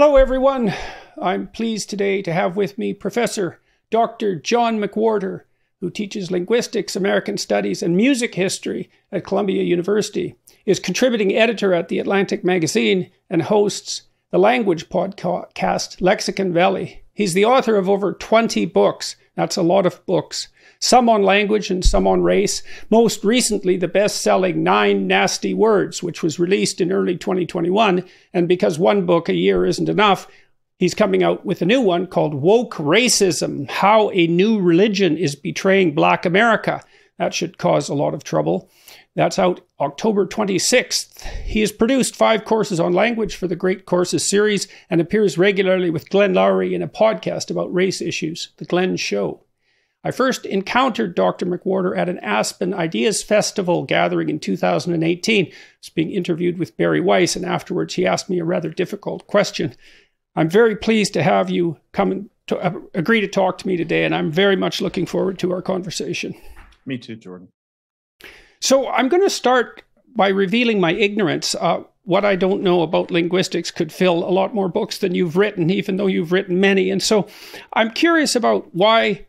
Hello, everyone. I'm pleased today to have with me Professor Dr. John McWhorter, who teaches linguistics, American studies, and music history at Columbia University, is contributing editor at The Atlantic magazine, and hosts the language podcast Lexicon Valley. He's the author of over 20 books. That's a lot of books, some on language and some on race. Most recently, the best-selling 9 Nasty Words, which was released in early 2021. And because one book a year isn't enough, he's coming out with a new one called Woke Racism: How a New Religion is Betraying Black America. That should cause a lot of trouble. That's out October 26th. He has produced 5 courses on language for the Great Courses series and appears regularly with Glenn Lowry in a podcast about race issues, The Glenn Show. I first encountered Dr. McWhorter at an Aspen Ideas Festival gathering in 2018. I was being interviewed with Barry Weiss, and afterwards he asked me a rather difficult question. I'm very pleased to have you come and agree to talk to me today, and I'm very much looking forward to our conversation. Me too, Jordan. So I'm going to start by revealing my ignorance. What I don't know about linguistics could fill a lot more books than you've written, even though you've written many. And so I'm curious about why,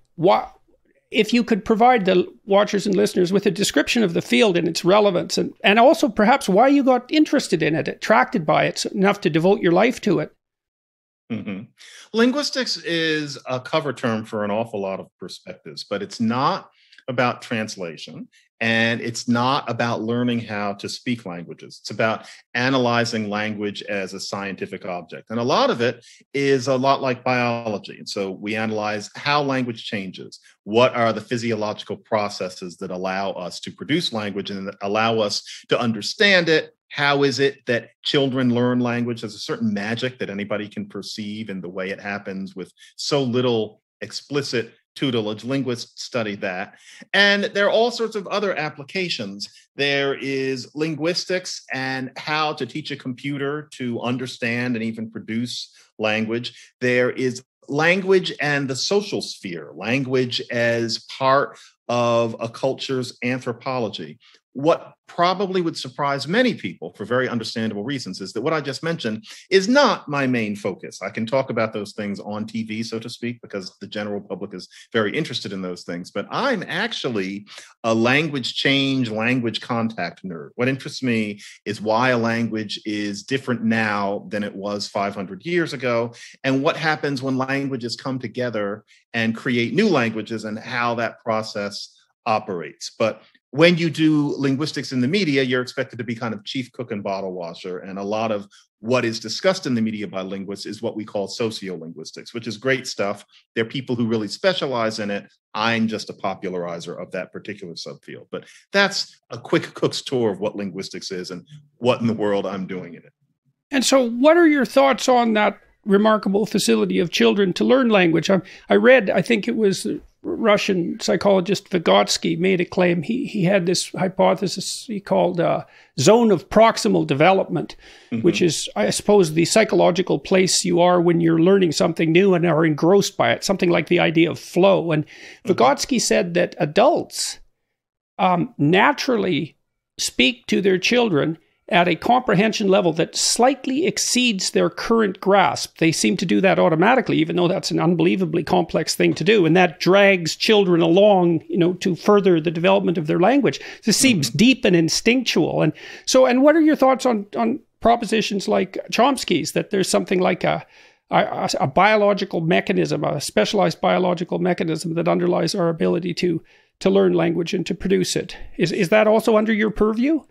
if you could provide the watchers and listeners with a description of the field and its relevance, and also perhaps why you got interested in it, attracted by it, so enough to devote your life to it. Mm-hmm. Linguistics is a cover term for an awful lot of perspectives, but it's not about translation, and it's not about learning how to speak languages. It's about analyzing language as a scientific object. And a lot of it is a lot like biology. And so we analyze how language changes. What are the physiological processes that allow us to produce language and that allow us to understand it? How is it that children learn language? There's a certain magic that anybody can perceive in the way it happens with so little explicit tutelage. Linguists study that. And there are all sorts of other applications. There is linguistics and how to teach a computer to understand and even produce language. There is language and the social sphere, language as part of a culture's anthropology. What probably would surprise many people for very understandable reasons is that what I just mentioned is not my main focus. I can talk about those things on TV, so to speak, because the general public is very interested in those things. But I'm actually a language change, language contact nerd. What interests me is why a language is different now than it was 500 years ago, and what happens when languages come together and create new languages and how that process operates. But when you do linguistics in the media, you're expected to be kind of chief cook and bottle washer. And a lot of what is discussed in the media by linguists is what we call sociolinguistics, which is great stuff. They're people who really specialize in it. I'm just a popularizer of that particular subfield. But that's a quick cook's tour of what linguistics is and what in the world I'm doing in it. And so what are your thoughts on that remarkable facility of children to learn language? I read, I think it was Russian psychologist Vygotsky made a claim. He had this hypothesis he called zone of proximal development, which is, I suppose, the psychological place you are when you're learning something new and are engrossed by it, something like the idea of flow. And Vygotsky said that adults naturally speak to their children at a comprehension level that slightly exceeds their current grasp. They seem to do that automatically, even though that's an unbelievably complex thing to do. And that drags children along, you know, to further the development of their language. This seems deep and instinctual. And so, and what are your thoughts on propositions like Chomsky's, that there's something like a biological mechanism, a specialized biological mechanism that underlies our ability to learn language and to produce it? Is that also under your purview?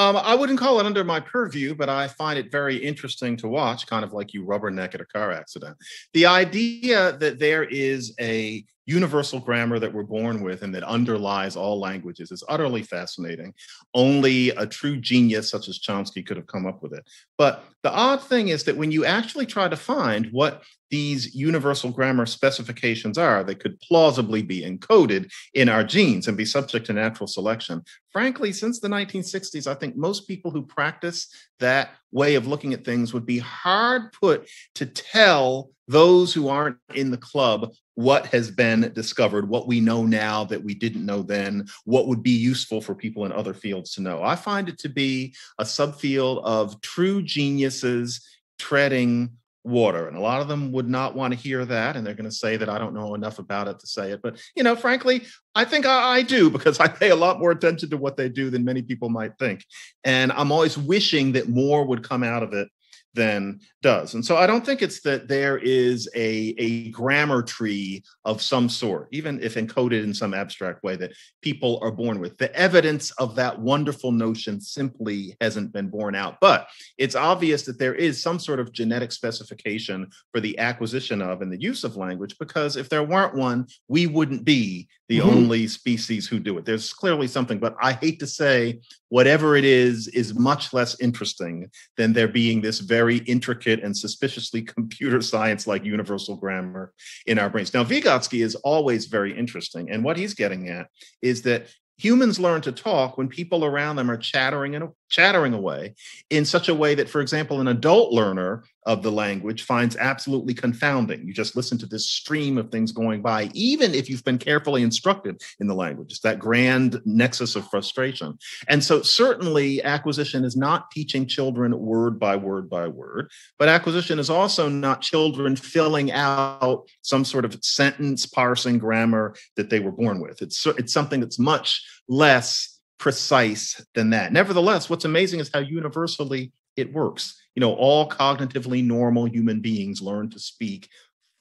I wouldn't call it under my purview, but I find it very interesting to watch, kind of like you rubberneck at a car accident. The idea that there is a universal grammar that we're born with and that underlies all languages is utterly fascinating. Only a true genius such as Chomsky could have come up with it. But the odd thing is that when you actually try to find what these universal grammar specifications are that could plausibly be encoded in our genes and be subject to natural selection, frankly, since the 1960s, I think most people who practice that way of looking at things would be hard put to tell those who aren't in the club what has been discovered, what we know now that we didn't know then, what would be useful for people in other fields to know. I find it to be a subfield of true geniuses treading water. And a lot of them would not want to hear that. And they're going to say that I don't know enough about it to say it. But, you know, frankly, I think I do, because I pay a lot more attention to what they do than many people might think. And I'm always wishing that more would come out of it than does. And so I don't think it's that there is a grammar tree of some sort, even if encoded in some abstract way, that people are born with. The evidence of that wonderful notion simply hasn't been borne out. But it's obvious that there is some sort of genetic specification for the acquisition of and the use of language, because if there weren't one, we wouldn't be the only species who do it. There's clearly something, but I hate to say whatever it is much less interesting than there being this very intricate and suspiciously computer science-like universal grammar in our brains. Now, Vygotsky is always very interesting. And what he's getting at is that humans learn to talk when people around them are chattering away in such a way that, for example, an adult learner of the language finds absolutely confounding. You just listen to this stream of things going by, even if you've been carefully instructed in the language. It's that grand nexus of frustration. And so certainly acquisition is not teaching children word by word by word, but acquisition is also not children filling out some sort of sentence parsing grammar that they were born with. It's something that's much less precise than that. Nevertheless, what's amazing is how universally it works. You know, all cognitively normal human beings learn to speak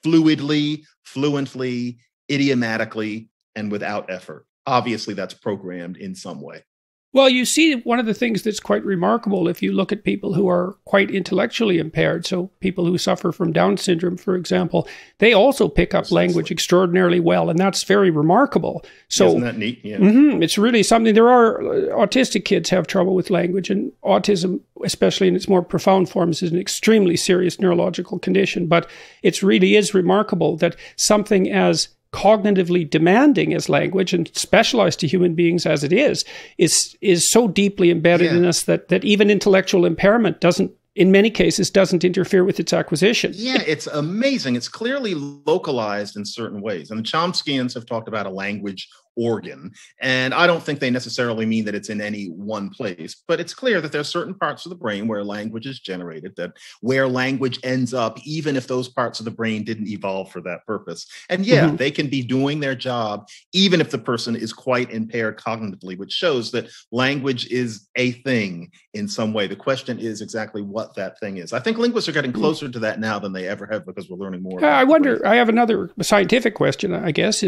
fluidly, fluently, idiomatically, and without effort. Obviously, that's programmed in some way. Well, you see, one of the things that's quite remarkable, if you look at people who are quite intellectually impaired, so people who suffer from Down syndrome, for example, they also pick up language extraordinarily well, and that's very remarkable. So, isn't that neat? Yeah. It's really something. There are autistic kids have trouble with language, and autism, especially in its more profound forms, is an extremely serious neurological condition. But it really is remarkable that something as cognitively demanding as language, and specialized to human beings as it is so deeply embedded in us that even intellectual impairment doesn't, in many cases, doesn't interfere with its acquisition. Yeah, it's amazing. It's clearly localized in certain ways. And the Chomskyans have talked about a language organ. And I don't think they necessarily mean that it's in any one place, but it's clear that there are certain parts of the brain where language is generated, that where language ends up, even if those parts of the brain didn't evolve for that purpose. And they can be doing their job, even if the person is quite impaired cognitively, which shows that language is a thing in some way. The question is exactly what that thing is. I think linguists are getting closer to that now than they ever have, because we're learning more. I wonder, I have another scientific question, I guess,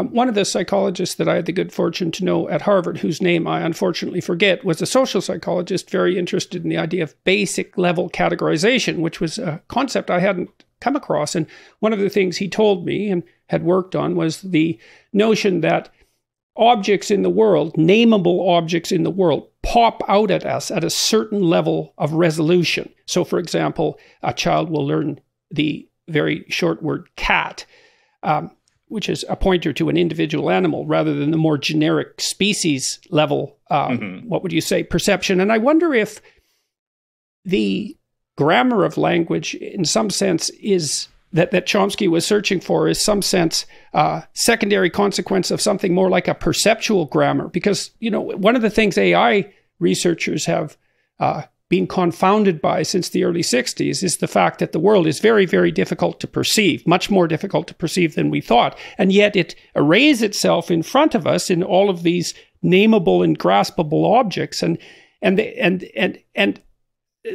one of the psychologists that I had the good fortune to know at Harvard, whose name I unfortunately forget, was a social psychologist very interested in the idea of basic level categorization, which was a concept I hadn't come across. And one of the things he told me and had worked on was the notion that objects in the world, nameable objects in the world, pop out at us at a certain level of resolution. So, for example, a child will learn the very short word cat, which is a pointer to an individual animal rather than the more generic species level, what would you say, perception. And I wonder if the grammar of language in some sense is, that Chomsky was searching for, is some sense secondary consequence of something more like a perceptual grammar. Because, you know, one of the things AI researchers have been confounded by since the early 60s is the fact that the world is very, very difficult to perceive, much more difficult to perceive than we thought. And yet it arrays itself in front of us in all of these nameable and graspable objects. And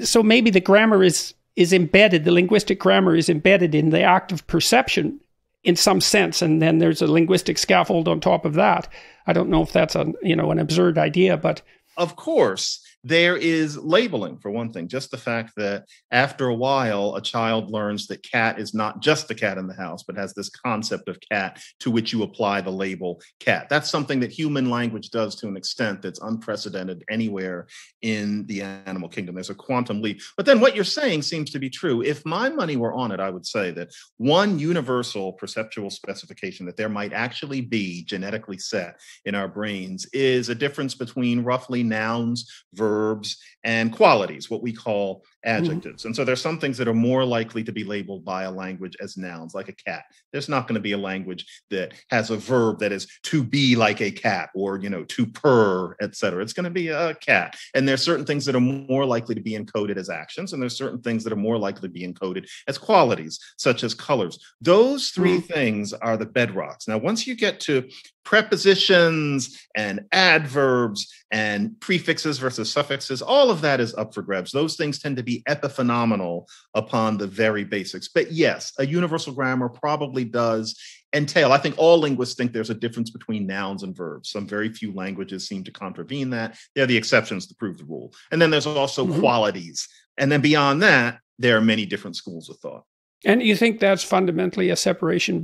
so maybe the grammar is embedded, the linguistic grammar is embedded in the act of perception in some sense. And then there's a linguistic scaffold on top of that. I don't know if that's an absurd idea, but... Of course. There is labeling, for one thing, just the fact that after a while, a child learns that cat is not just the cat in the house, but has this concept of cat to which you apply the label cat. That's something that human language does to an extent that's unprecedented anywhere in the animal kingdom. There's a quantum leap. But then what you're saying seems to be true. If my money were on it, I would say that one universal perceptual specification that there might actually be genetically set in our brains is a difference between roughly nouns, verbs, verbs, and qualities, what we call adjectives. Mm-hmm. And so there's some things that are more likely to be labeled by a language as nouns, like a cat. There's not going to be a language that has a verb that is to be like a cat or, you know, to purr, et cetera. It's going to be a cat. And there's certain things that are more likely to be encoded as actions. And there's certain things that are more likely to be encoded as qualities, such as colors. Those three mm-hmm. things are the bedrocks. Now, once you get to prepositions and adverbs and prefixes versus suffixes, all of that is up for grabs. Those things tend to be epiphenomenal upon the very basics. But yes, a universal grammar probably does entail. I think all linguists think there's a difference between nouns and verbs. Some very few languages seem to contravene that. They're the exceptions to prove the rule. And then there's also mm-hmm. qualities. And then beyond that, there are many different schools of thought. And you think that's fundamentally a separation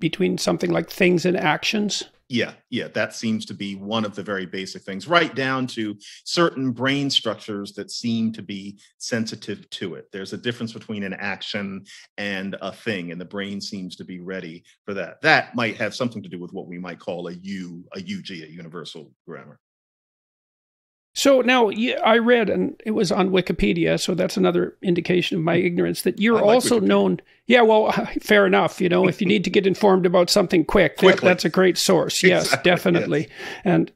between something like things and actions? Yeah, that seems to be one of the very basic things, right down to certain brain structures that seem to be sensitive to it. There's a difference between an action and a thing, and the brain seems to be ready for that. That might have something to do with what we might call a UG, a universal grammar. So now I read, and it was on Wikipedia, so that's another indication of my ignorance, that you're also known. Yeah, well, fair enough. You know, if you need to get informed about something that's a great source. Yes, exactly, definitely. Yes.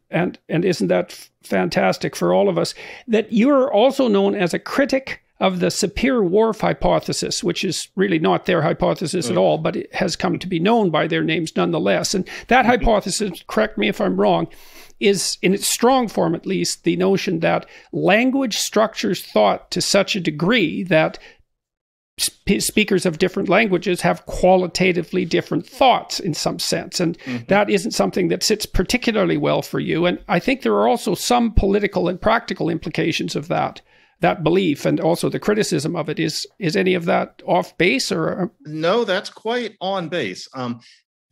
And isn't that fantastic for all of us? That you're also known as a critic of the Sapir-Whorf hypothesis, which is really not their hypothesis at all, but it has come to be known by their names nonetheless. And that hypothesis, correct me if I'm wrong, is, in its strong form at least, the notion that language structures thought to such a degree that speakers of different languages have qualitatively different thoughts in some sense. And mm-hmm. that isn't something that sits particularly well for you. And I think there are also some political and practical implications of that belief, and also the criticism of it. Is any of that off base? Or no, that's quite on base.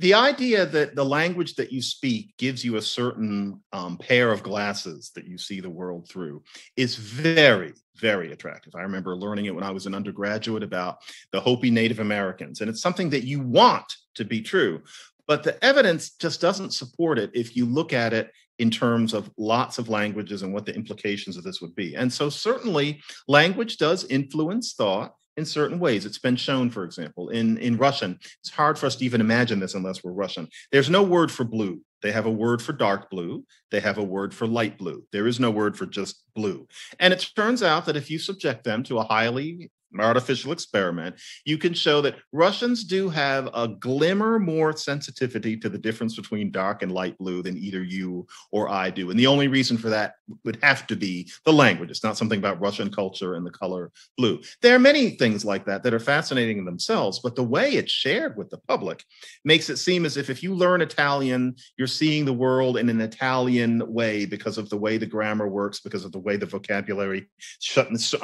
The idea that the language that you speak gives you a certain pair of glasses that you see the world through is very, very attractive. I remember learning it when I was an undergraduate about the Hopi Native Americans, and it's something that you want to be true, but the evidence just doesn't support it if you look at it in terms of lots of languages and what the implications of this would be. And so certainly language does influence thought in certain ways. It's been shown, for example, in Russian. It's hard for us to even imagine this unless we're Russian. There's no word for blue. They have a word for dark blue. They have a word for light blue. There is no word for just blue. And it turns out that if you subject them to a highly artificial experiment, you can show that Russians do have a glimmer more sensitivity to the difference between dark and light blue than either you or I do. And the only reason for that would have to be the language. It's not something about Russian culture and the color blue. There are many things like that that are fascinating in themselves, but the way it's shared with the public makes it seem as if you learn Italian, you're seeing the world in an Italian way because of the way the grammar works, because of the way the vocabulary chops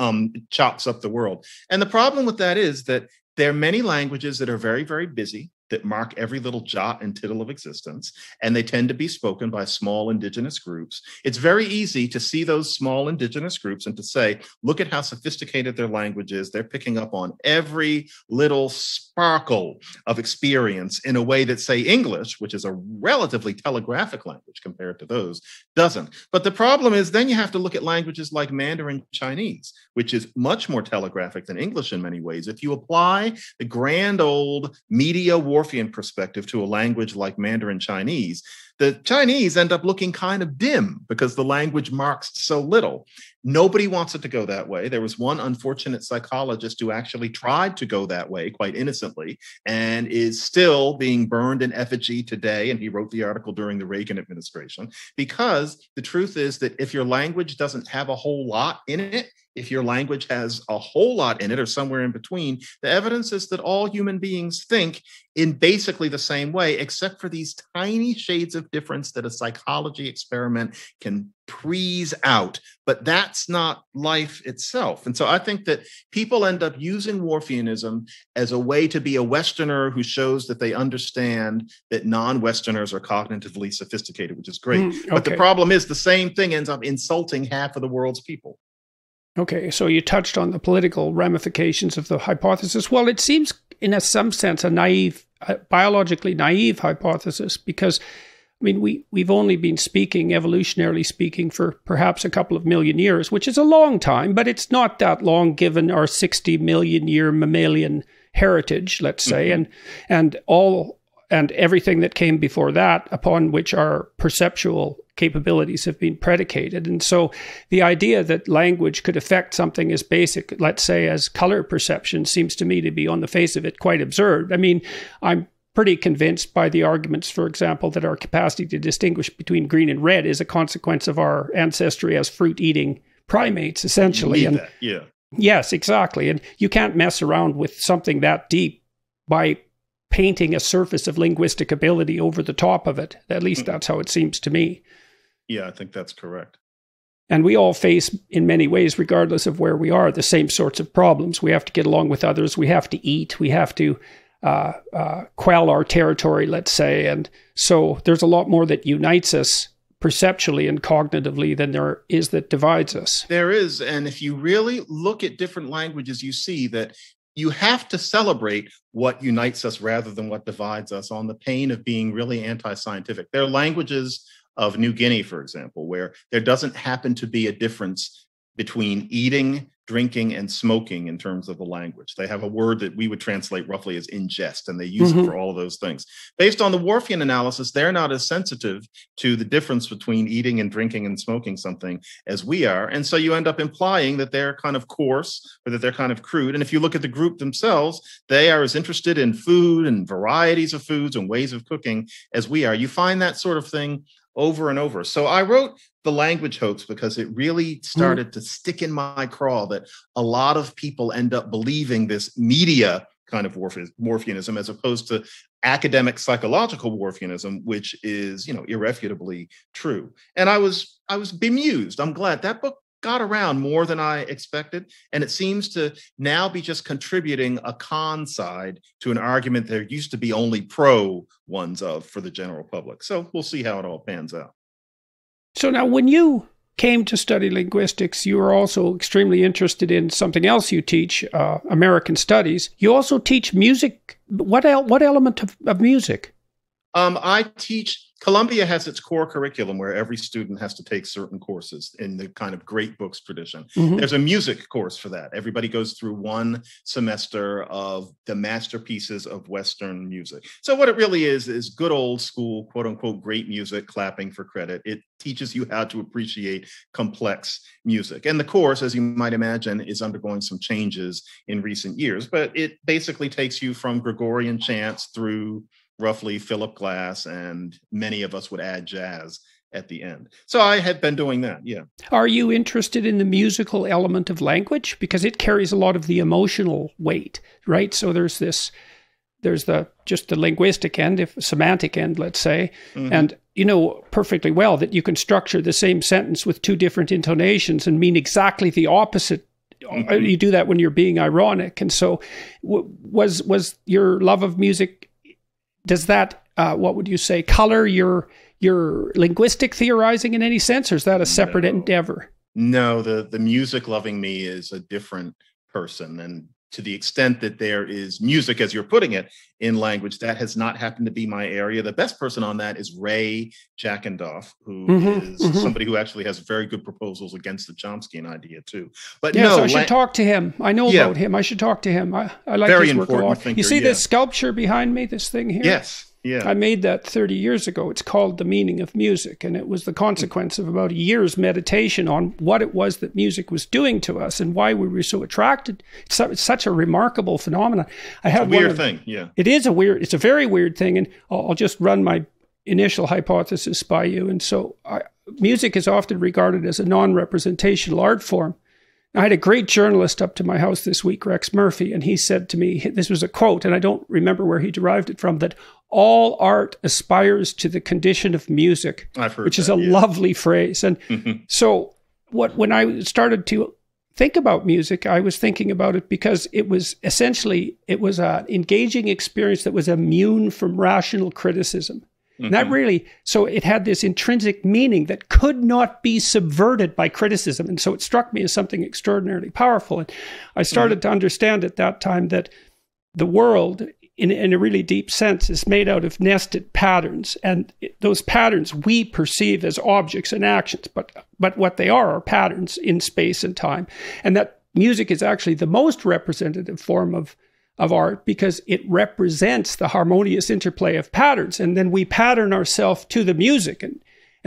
up the world. And the problem with that is that there are many languages that are very, very busy, that mark every little jot and tittle of existence, and they tend to be spoken by small indigenous groups. It's very easy to see those small indigenous groups and to say, look at how sophisticated their language is. They're picking up on every little sparkle of experience in a way that, say, English, which is a relatively telegraphic language compared to those, doesn't. But the problem is then you have to look at languages like Mandarin Chinese, which is much more telegraphic than English in many ways. If you apply the grand old media Whorfian perspective to a language like Mandarin Chinese, the Chinese end up looking kind of dim because the language marks so little. Nobody wants it to go that way. There was one unfortunate psychologist who actually tried to go that way quite innocently and is still being burned in effigy today. And he wrote the article during the Reagan administration, because the truth is that if your language doesn't have a whole lot in it, if your language has a whole lot in it or somewhere in between, the evidence is that all human beings think in basically the same way, except for these tiny shades of difference that a psychology experiment can prease out. But that's not life itself. And so I think that people end up using Whorfianism as a way to be a Westerner who shows that they understand that non-Westerners are cognitively sophisticated, which is great. Okay. But the problem is the same thing ends up insulting half of the world's people. Okay, so you touched on the political ramifications of the hypothesis. Well, it seems in some sense a biologically naive hypothesis, because I mean, we've only been speaking, evolutionarily speaking, for perhaps a couple of million years, which is a long time, but it's not that long given our 60 million year mammalian heritage, let's say, and everything that came before that, upon which our perceptual capabilities have been predicated. And so the idea that language could affect something as basic, let's say, as color perception, seems to me to be, on the face of it, quite absurd. I mean, I'm pretty convinced by the arguments, for example, that our capacity to distinguish between green and red is a consequence of our ancestry as fruit-eating primates, essentially. You need that. Yeah. Yes, exactly. And you can't mess around with something that deep by painting a surface of linguistic ability over the top of it. At least that's how it seems to me. Yeah, I think that's correct. And we all face, in many ways, regardless of where we are, the same sorts of problems. We have to get along with others. We have to eat. We have to quell our territory, let's say. And so there's a lot more that unites us perceptually and cognitively than there is that divides us. There is. And if you really look at different languages, you see that you have to celebrate what unites us rather than what divides us, on the pain of being really anti-scientific. There are languages of New Guinea, for example, where there doesn't happen to be a difference between eating, drinking, and smoking in terms of the language. They have a word that we would translate roughly as ingest, and they use it for all of those things. Based on the Whorfian analysis, they're not as sensitive to the difference between eating and drinking and smoking something as we are. And so you end up implying that they're kind of coarse or that they're kind of crude. And if you look at the group themselves, they are as interested in food and varieties of foods and ways of cooking as we are. You find that sort of thing over and over. So I wrote The Language Hoax because it really started to stick in my craw that a lot of people end up believing this media kind of Whorfianism as opposed to academic psychological Whorfianism, which is, you know, irrefutably true. And I was bemused. I'm glad that book got around more than I expected, and it seems to now be just contributing a con side to an argument there used to be only pro ones of for the general public. So we'll see how it all pans out. So now, when you came to study linguistics, you were also extremely interested in something else you teach, American studies. You also teach music. What element of music? I teach. Columbia has its core curriculum where every student has to take certain courses in the kind of great books tradition. There's a music course for that. Everybody goes through one semester of the masterpieces of Western music. So what it really is good old school, quote unquote, great music, clapping for credit. It teaches you how to appreciate complex music. And the course, as you might imagine, is undergoing some changes in recent years, but it basically takes you from Gregorian chants through roughly Philip Glass, and many of us would add jazz at the end. So I had been doing that, yeah. Are you interested in the musical element of language? Because it carries a lot of the emotional weight, right? So there's this, there's just the linguistic end, if semantic end, let's say, and you know perfectly well that you can structure the same sentence with two different intonations and mean exactly the opposite. You do that when you're being ironic. And so was your love of music, does that, what would you say, color your linguistic theorizing in any sense, or is that a separate endeavor? No, the music-loving me is a different person. And to the extent that there is music, as you're putting it, in language, that has not happened to be my area. The best person on that is Ray Jackendoff, who is somebody who actually has very good proposals against the Chomsky idea too. But yes, no, so I should talk to him. I know about him. I should talk to him. I like very his work a lot. Thinker, you see this sculpture behind me, this thing here? Yes. Yeah. I made that 30 years ago. It's called The Meaning of Music, and it was the consequence of about a year's meditation on what it was that music was doing to us and why we were so attracted. It's such a remarkable phenomenon. It's a weird thing. Yeah, it is a weird. It's a very weird thing, and I'll just run my initial hypothesis by you. And so, music is often regarded as a non-representational art form. I had a great journalist up to my house this week, Rex Murphy, and he said to me, this was a quote, and I don't remember where he derived it from, that all art aspires to the condition of music, which is a lovely phrase. And so when I started to think about music, I was thinking about it because it was essentially, it was an engaging experience that was immune from rational criticism. Not really. So it had this intrinsic meaning that could not be subverted by criticism. And so it struck me as something extraordinarily powerful. And I started to understand at that time that the world in a really deep sense, is made out of nested patterns. And those patterns we perceive as objects and actions, but what they are patterns in space and time. And that music is actually the most representative form of art because it represents the harmonious interplay of patterns. And then we pattern ourselves to the music and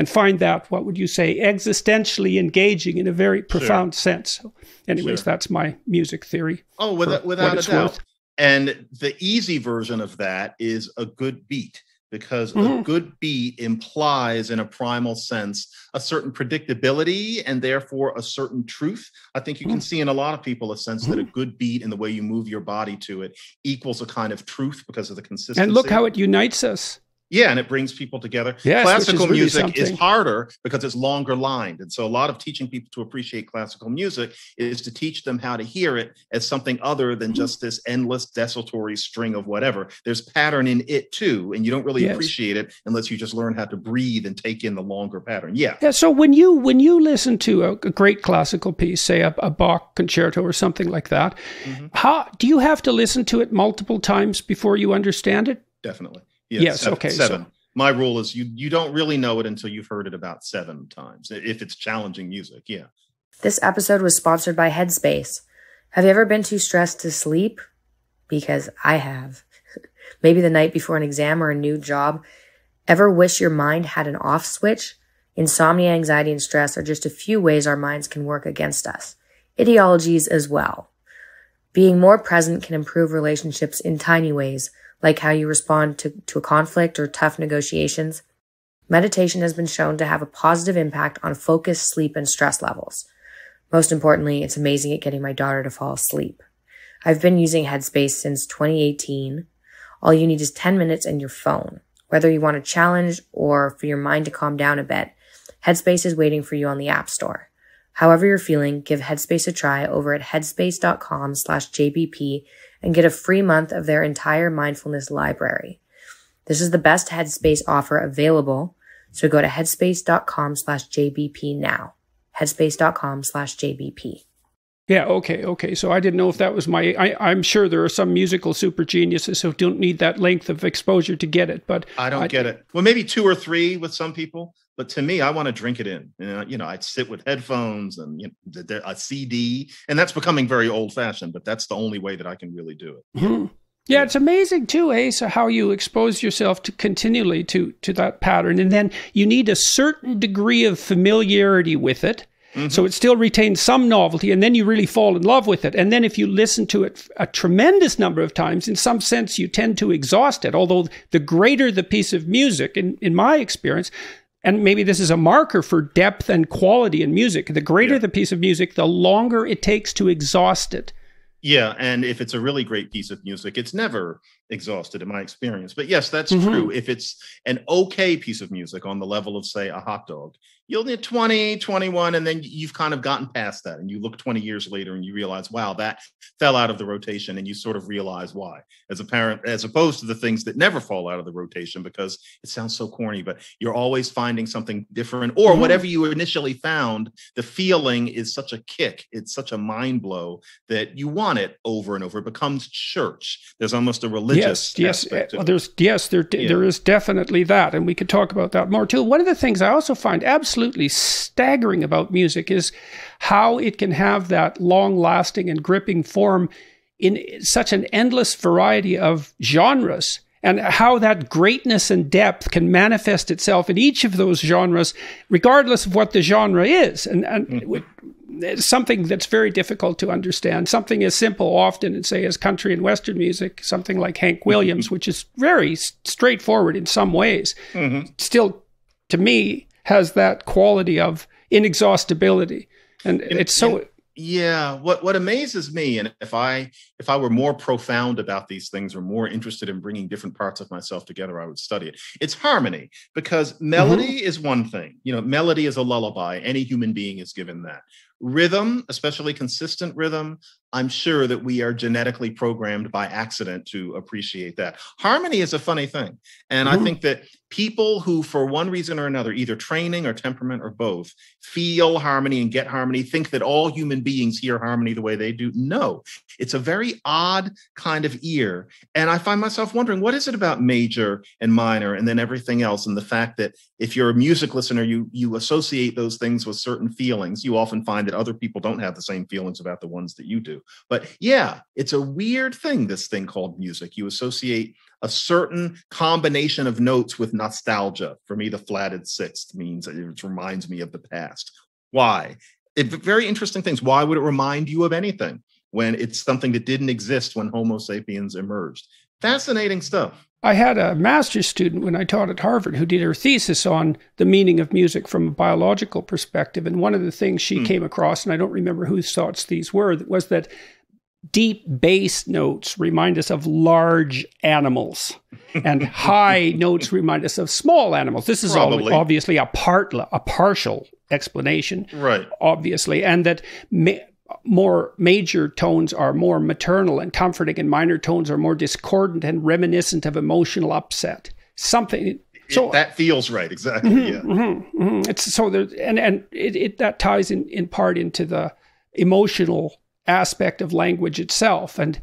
find that, what would you say, existentially engaging in a very profound sense. So anyways, that's my music theory. Oh, without a doubt. And the easy version of that is a good beat, because a good beat implies, in a primal sense, a certain predictability and therefore a certain truth. I think you can see in a lot of people a sense that a good beat and the way you move your body to it equals a kind of truth because of the consistency. And look how it unites us. Yeah, and it brings people together. Yes, classical music is harder because it's longer lined. And so a lot of teaching people to appreciate classical music is to teach them how to hear it as something other than just this endless desultory string of whatever. There's pattern in it too, and you don't really appreciate it unless you just learn how to breathe and take in the longer pattern. Yeah. Yeah, so when you listen to a great classical piece, say a Bach concerto or something like that, how do you have to listen to it multiple times before you understand it? Definitely. Yeah, yes. Seven. So my rule is you don't really know it until you've heard it about 7 times, if it's challenging music. Yeah. This episode was sponsored by Headspace. Have you ever been too stressed to sleep? Because I have. Maybe the night before an exam or a new job. Ever wish your mind had an off switch? Insomnia, anxiety, and stress are just a few ways our minds can work against us. Ideologies as well. Being more present can improve relationships in tiny ways, like how you respond to a conflict or tough negotiations. Meditation has been shown to have a positive impact on focus, sleep, and stress levels. Most importantly, it's amazing at getting my daughter to fall asleep. I've been using Headspace since 2018. All you need is 10 minutes and your phone. Whether you want a challenge or for your mind to calm down a bit, Headspace is waiting for you on the App Store. However you're feeling, give Headspace a try over at headspace.com/JBP and get a free month of their entire mindfulness library. This is the best Headspace offer available, so go to headspace.com/JBP now. Headspace.com/JBP. Yeah, okay. So I didn't know if that was my... I'm sure there are some musical super geniuses who don't need that length of exposure to get it, but... I don't get it. Well, maybe 2 or 3 with some people, but to me, I want to drink it in. You know, I'd sit with headphones and a CD, and that's becoming very old-fashioned, but that's the only way that I can really do it. Mm-hmm. Yeah, it's amazing too, Asa, how you expose yourself to continually to that pattern, and then you need a certain degree of familiarity with it. So it still retains some novelty, and then you really fall in love with it. And then if you listen to it a tremendous number of times, in some sense, you tend to exhaust it. Although the greater the piece of music, in my experience, and maybe this is a marker for depth and quality in music, the greater the piece of music, the longer it takes to exhaust it. Yeah, and if it's a really great piece of music, it's never exhausted in my experience. But yes, that's true. If it's an okay piece of music on the level of, say, a hot dog, you'll get 20, 21, and then you've kind of gotten past that. And you look 20 years later and you realize, wow, that fell out of the rotation, and you sort of realize why. As opposed to the things that never fall out of the rotation, because it sounds so corny, but you're always finding something different, or whatever you initially found, the feeling is such a kick, it's such a mind blow that you want it over and over. It becomes church. There's almost a religion. Yes. Well, there is definitely that, and we could talk about that more too. One of the things I also find absolutely staggering about music is how it can have that long-lasting and gripping form in such an endless variety of genres, and how that greatness and depth can manifest itself in each of those genres, regardless of what the genre is. And something that's very difficult to understand, something as simple often and say as country and Western music, something like Hank Williams, which is very straightforward in some ways, still to me has that quality of inexhaustibility. And it's so... Yeah. What amazes me, and if I were more profound about these things or more interested in bringing different parts of myself together, I would study it. It's harmony, because melody is one thing. You know, melody is a lullaby. Any human being is given that. Rhythm, especially consistent rhythm, I'm sure that we are genetically programmed by accident to appreciate that. Harmony is a funny thing. And I think that people who, for one reason or another, either training or temperament or both, feel harmony and get harmony, think that all human beings hear harmony the way they do. No, it's a very odd kind of ear. And I find myself wondering, what is it about major and minor and then everything else? And the fact that if you're a music listener, you associate those things with certain feelings. You often find that other people don't have the same feelings about the ones that you do. But yeah, it's a weird thing, this thing called music. You associate a certain combination of notes with nostalgia. For me, the flatted sixth means it reminds me of the past. Why? Very interesting things. Why would it remind you of anything when it's something that didn't exist when Homo sapiens emerged? Fascinating stuff. I had a master's student when I taught at Harvard who did her thesis on the meaning of music from a biological perspective. And one of the things she came across, and I don't remember whose thoughts these were, was that deep bass notes remind us of large animals and high notes remind us of small animals. This is obviously a partial explanation, right? Obviously, and that more major tones are more maternal and comforting, and minor tones are more discordant and reminiscent of emotional upset. Something so that feels right, exactly. It's so there, and that ties in part into the emotional aspect of language itself, and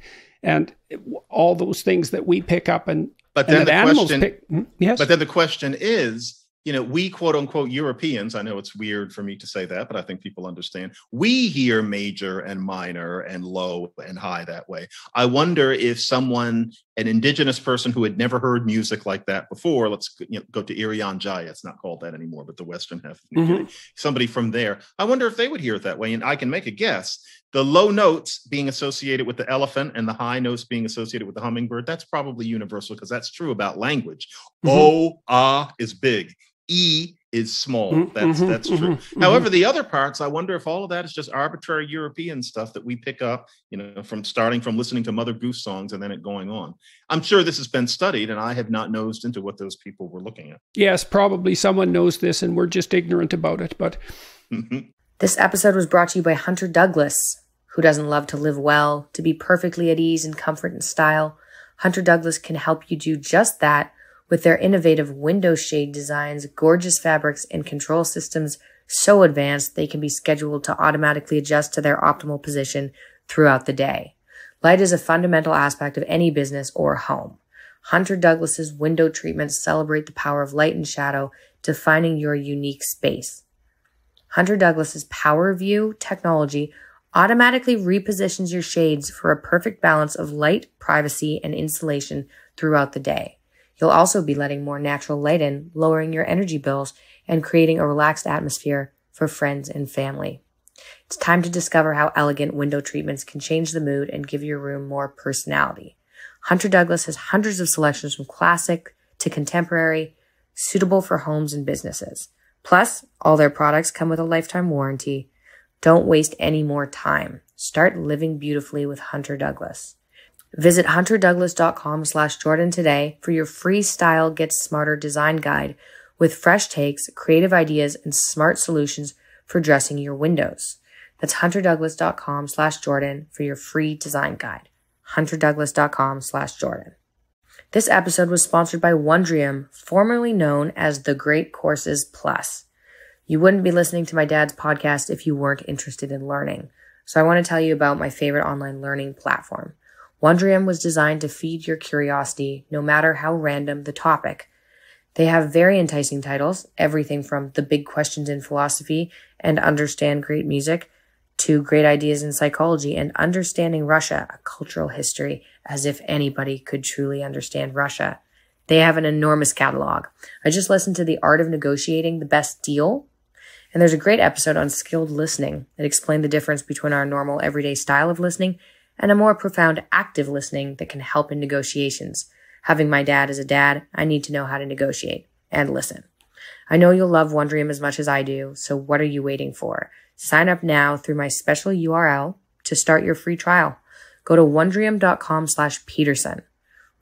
all those things that we pick up But then the question is, you know, we, quote unquote, Europeans, I know it's weird for me to say that, but I think people understand, we hear major and minor and low and high that way. I wonder if someone, an indigenous person who had never heard music like that before, let's go to Irian Jaya, it's not called that anymore, but the Western half of New Guinea, somebody from there, I wonder if they would hear it that way. And I can make a guess. The low notes being associated with the elephant and the high notes being associated with the hummingbird, that's probably universal because that's true about language. O, ah is big. E is small. That's true. However, the other parts, I wonder if all of that is just arbitrary European stuff that we pick up, you know, from starting from listening to Mother Goose songs and then it going on. I'm sure this has been studied and I have not nosed into what those people were looking at. Yes, probably someone knows this and we're just ignorant about it, but... This episode was brought to you by Hunter Douglas, who doesn't love to live well, to be perfectly at ease in comfort and style. Hunter Douglas can help you do just that with their innovative window shade designs, gorgeous fabrics, and control systems so advanced they can be scheduled to automatically adjust to their optimal position throughout the day. Light is a fundamental aspect of any business or home. Hunter Douglas's window treatments celebrate the power of light and shadow, defining your unique space. Hunter Douglas's Power View technology automatically repositions your shades for a perfect balance of light, privacy, and insulation throughout the day. You'll also be letting more natural light in, lowering your energy bills, and creating a relaxed atmosphere for friends and family. It's time to discover how elegant window treatments can change the mood and give your room more personality. Hunter Douglas has hundreds of selections from classic to contemporary, suitable for homes and businesses. Plus, all their products come with a lifetime warranty. Don't waste any more time. Start living beautifully with Hunter Douglas. Visit hunterdouglas.com/Jordan today for your free Style Gets Smarter design guide with fresh takes, creative ideas, and smart solutions for dressing your windows. That's hunterdouglas.com/Jordan for your free design guide. hunterdouglas.com/Jordan. This episode was sponsored by Wondrium, formerly known as The Great Courses Plus. You wouldn't be listening to my dad's podcast if you weren't interested in learning. So I want to tell you about my favorite online learning platform. Wondrium was designed to feed your curiosity, no matter how random the topic. They have very enticing titles, everything from The Big Questions in Philosophy and Understand Great Music to Great Ideas in Psychology and Understanding Russia, a Cultural History, as if anybody could truly understand Russia. They have an enormous catalog. I just listened to The Art of Negotiating the Best Deal, and there's a great episode on skilled listening that explained the difference between our normal everyday style of listening and a more profound active listening that can help in negotiations. Having my dad as a dad, I need to know how to negotiate and listen. I know you'll love Wondrium as much as I do, so what are you waiting for? Sign up now through my special URL to start your free trial. Go to wondrium.com/Peterson.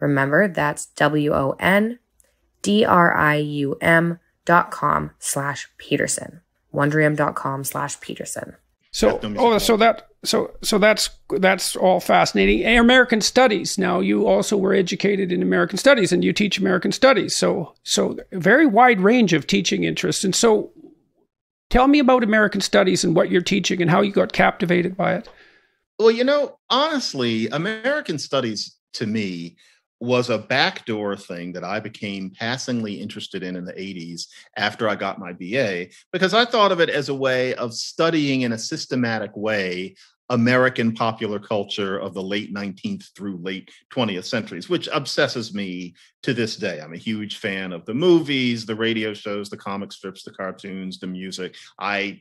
Remember, that's WONDRIUM.com/Peterson. Wondrium.com/Peterson. So, that's all fascinating. American Studies. Now, you also were educated in American Studies, and you teach American Studies. So a very wide range of teaching interests. And so, tell me about American Studies and what you're teaching and how you got captivated by it. Well, you know, honestly, American Studies to me was a backdoor thing that I became passingly interested in the 80s after I got my BA, because I thought of it as a way of studying in a systematic way American popular culture of the late 19th through late 20th centuries, which obsesses me to this day. I'm a huge fan of the movies, the radio shows, the comic strips, the cartoons, the music. I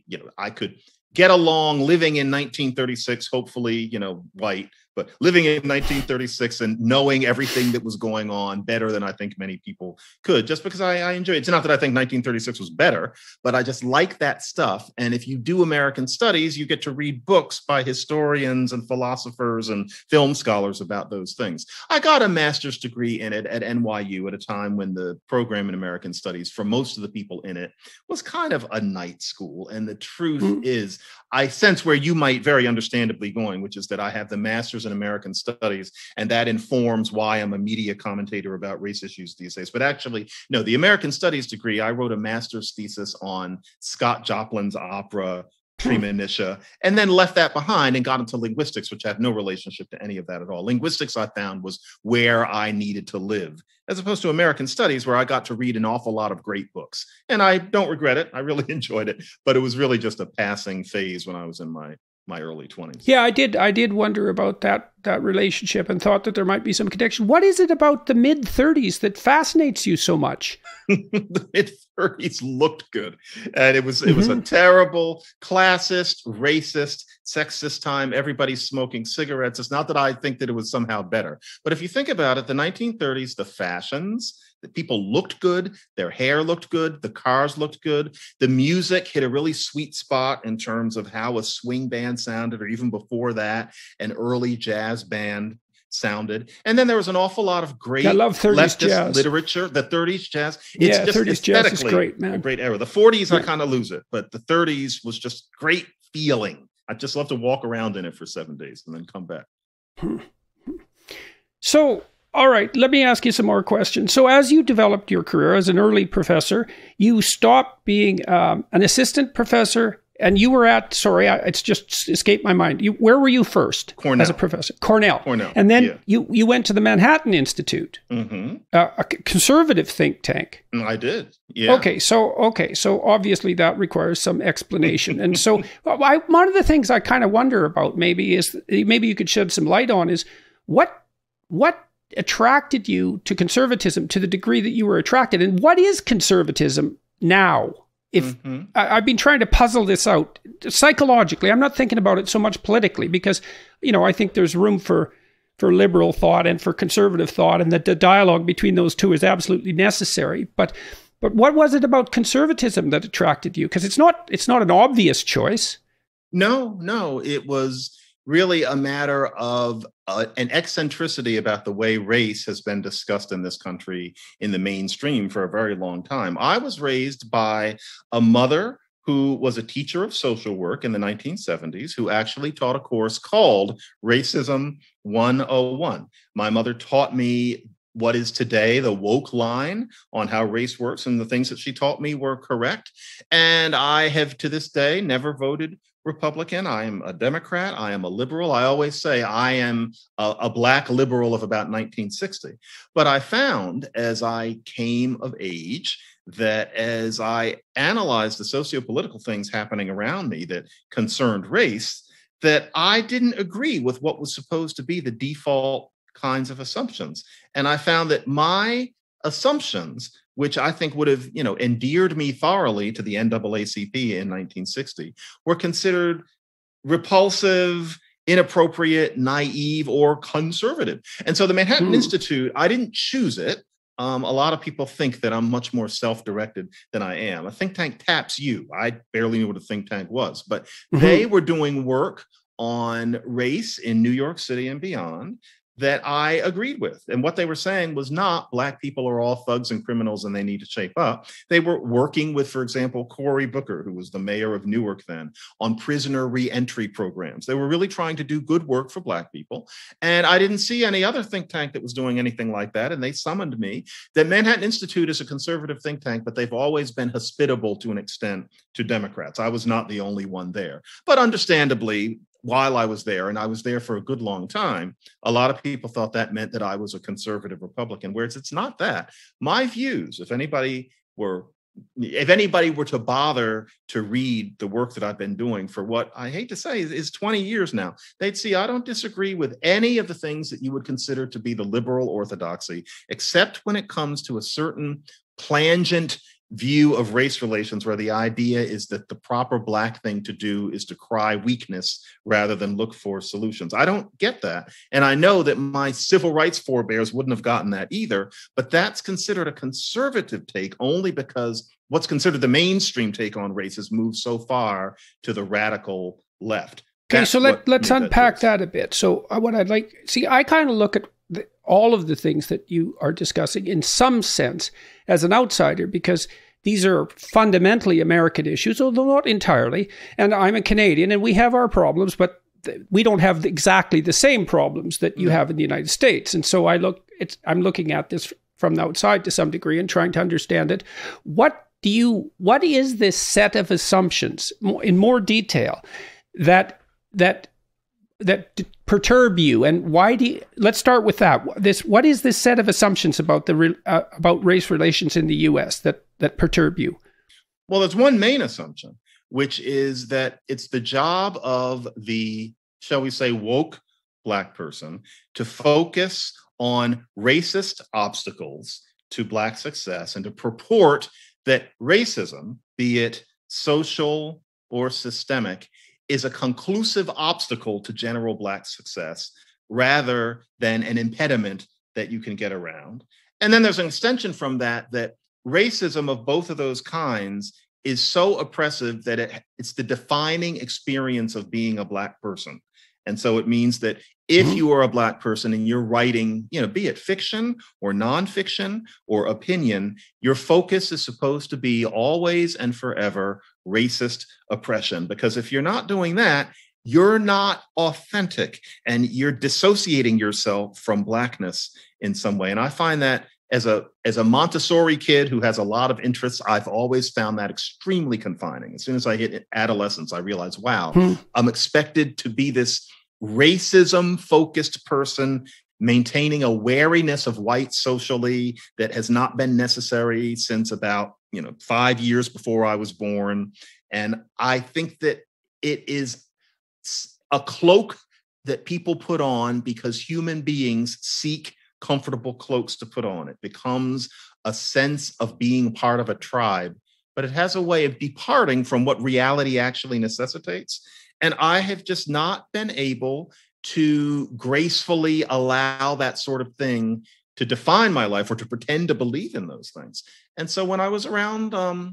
could get along living in 1936, hopefully, white, but living in 1936 and knowing everything that was going on better than I think many people could, just because I enjoy it. It's not that I think 1936 was better, but I just like that stuff. And if you do American Studies, you get to read books by historians and philosophers and film scholars about those things. I got a master's degree in it at NYU at a time when the program in American Studies, for most of the people in it, was kind of a night school. And the truth is, I sense where you might very understandably going, which is that I have the master's in American Studies, and that informs why I'm a media commentator about race issues these days. But actually, no, the American Studies degree, I wrote a master's thesis on Scott Joplin's opera, Premonition, and then left that behind and got into linguistics, which had no relationship to any of that at all. Linguistics, I found, was where I needed to live, as opposed to American Studies, where I got to read an awful lot of great books. And I don't regret it. I really enjoyed it, but it was really just a passing phase when I was in my early 20s. Yeah, I did wonder about that relationship and thought that there might be some connection. What is it about the mid-30s that fascinates you so much? The mid-30s looked good. And it was a terrible classist, racist, sexist time. Everybody's smoking cigarettes. It's not that I think that it was somehow better. But if you think about it, the 1930s, the fashions, the people looked good, their hair looked good, the cars looked good, the music hit a really sweet spot in terms of how a swing band sounded, or even before that, an early jazz band sounded. And then there was an awful lot of great leftist jazz literature, the 30s jazz. It's just 30s aesthetically jazz is great, man. A great era. The 40s, I kind of lose it, but the 30s was just great feeling. I just love to walk around in it for 7 days and then come back. So, all right, let me ask you some more questions. So as you developed your career as an early professor, you stopped being an assistant professor, and you were at, sorry, it's just escaped my mind. Where were you first? Cornell. As a professor? Cornell. And then you went to the Manhattan Institute, a conservative think tank. I did. Yeah. Okay, so obviously that requires some explanation. And so one of the things I kind of wonder about maybe you could shed some light on is what attracted you to conservatism to the degree that you were attracted, and what is conservatism now? If I've been trying to puzzle this out psychologically. I'm not thinking about it so much politically, because I think there's room for liberal thought and for conservative thought, and that the dialogue between those two is absolutely necessary. But what was it about conservatism that attracted you? Because it's not an obvious choice. No, it was really a matter of an eccentricity about the way race has been discussed in this country in the mainstream for a very long time. I was raised by a mother who was a teacher of social work in the 1970s, who actually taught a course called Racism 101. My mother taught me what is today the woke line on how race works, and the things that she taught me were correct. And I have to this day never voted Republican. I am a Democrat. I am a liberal. I always say I am a black liberal of about 1960. But I found as I came of age that as I analyzed the socio-political things happening around me that concerned race, that I didn't agree with what was supposed to be the default kinds of assumptions. And I found that my assumptions, which I think would have, endeared me thoroughly to the NAACP in 1960, were considered repulsive, inappropriate, naive, or conservative. And so the Manhattan Institute, I didn't choose it. A lot of people think that I'm much more self-directed than I am. A think tank taps you. I barely knew what a think tank was, but they were doing work on race in New York City and beyond. that I agreed with. And what they were saying was not Black people are all thugs and criminals and they need to shape up. They were working with, for example, Cory Booker, who was the mayor of Newark then, on prisoner reentry programs. They were really trying to do good work for Black people. And I didn't see any other think tank that was doing anything like that. And they summoned me. The Manhattan Institute is a conservative think tank, but they've always been hospitable to an extent to Democrats. I was not the only one there. But understandably, while I was there, and I was there for a good long time, a lot of people thought that meant that I was a conservative Republican, whereas it's not that. My views, if anybody were to bother to read the work that I've been doing for what I hate to say is 20 years now, they'd see I don't disagree with any of the things that you would consider to be the liberal orthodoxy, except when it comes to a certain plangent view of race relations where the idea is that the proper Black thing to do is to cry weakness rather than look for solutions. I don't get that. And I know that my civil rights forebears wouldn't have gotten that either, but that's considered a conservative take only because what's considered the mainstream take on race has moved so far to the radical left. Okay, that's so let's unpack that a bit. So what I'd like, see, I kind of look at all of the things that you are discussing in some sense as an outsider, because these are fundamentally American issues, although not entirely. And I'm a Canadian and we have our problems, but we don't have exactly the same problems that you have in the United States. And so I'm looking at this from the outside to some degree and trying to understand it. What is this set of assumptions in more detail that perturb you, and why do you, let's start with that. What is this set of assumptions about about race relations in the U.S. that perturb you? Well, there's one main assumption, which is that it's the job of the, shall we say, woke Black person to focus on racist obstacles to Black success and to purport that racism, be it social or systemic, is a conclusive obstacle to general Black success rather than an impediment that you can get around. And then there's an extension from that racism of both of those kinds is so oppressive that it's the defining experience of being a Black person. And so it means that if you are a Black person and you're writing, be it fiction or nonfiction or opinion, your focus is supposed to be always and forever racist oppression, because if you're not doing that, you're not authentic and you're dissociating yourself from Blackness in some way. And I find that as a Montessori kid who has a lot of interests, I've always found that extremely confining. As soon as I hit adolescence, I realized, wow, I'm expected to be this racism-focused person maintaining a wariness of white socially that has not been necessary since about 5 years before I was born. And I think that it is a cloak that people put on because human beings seek comfortable cloaks to put on. It becomes a sense of being part of a tribe, but it has a way of departing from what reality actually necessitates. And I have just not been able to gracefully allow that sort of thing to define my life or to pretend to believe in those things. And so when I was around, how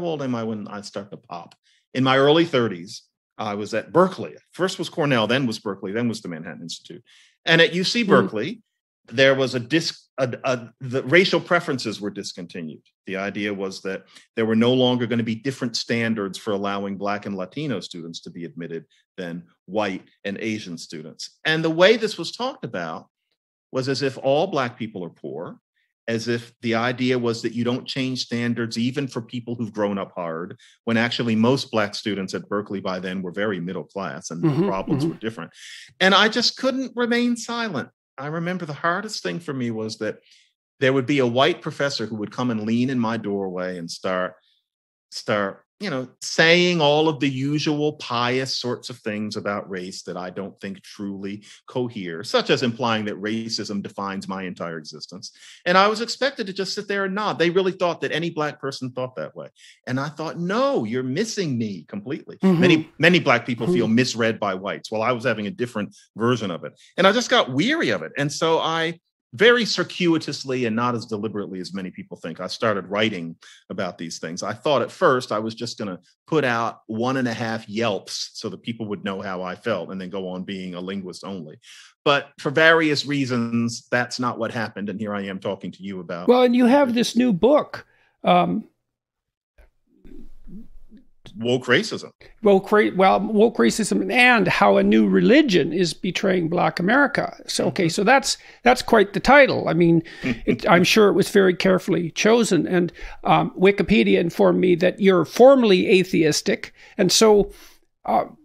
old am I when I start to pop? In my early 30s, I was at Berkeley. First was Cornell, then was Berkeley, then was the Manhattan Institute. And at UC Berkeley, there was the racial preferences were discontinued. The idea was that there were no longer going to be different standards for allowing Black and Latino students to be admitted than white and Asian students. And the way this was talked about was as if all Black people are poor, as if the idea was that you don't change standards even for people who've grown up hard, when actually most Black students at Berkeley by then were very middle class and the problems were different. And I just couldn't remain silent. I remember the hardest thing for me was that there would be a white professor who would come and lean in my doorway and start saying all of the usual pious sorts of things about race that I don't think truly cohere, such as implying that racism defines my entire existence. And I was expected to just sit there and nod. They really thought that any Black person thought that way. And I thought, no, you're missing me completely. Many Black people feel misread by whites. Well, I was having a different version of it. And I just got weary of it. And so I very circuitously and not as deliberately as many people think, I started writing about these things. I thought at first I was just going to put out 1.5 yelps so that people would know how I felt and then go on being a linguist only. But for various reasons, that's not what happened. And here I am talking to you about. Well, and you have this new book. Woke Racism. Woke Racism and How a New Religion is Betraying Black America. So, okay, so that's quite the title. I mean, I'm sure it was very carefully chosen. And Wikipedia informed me that you're formerly atheistic. And so...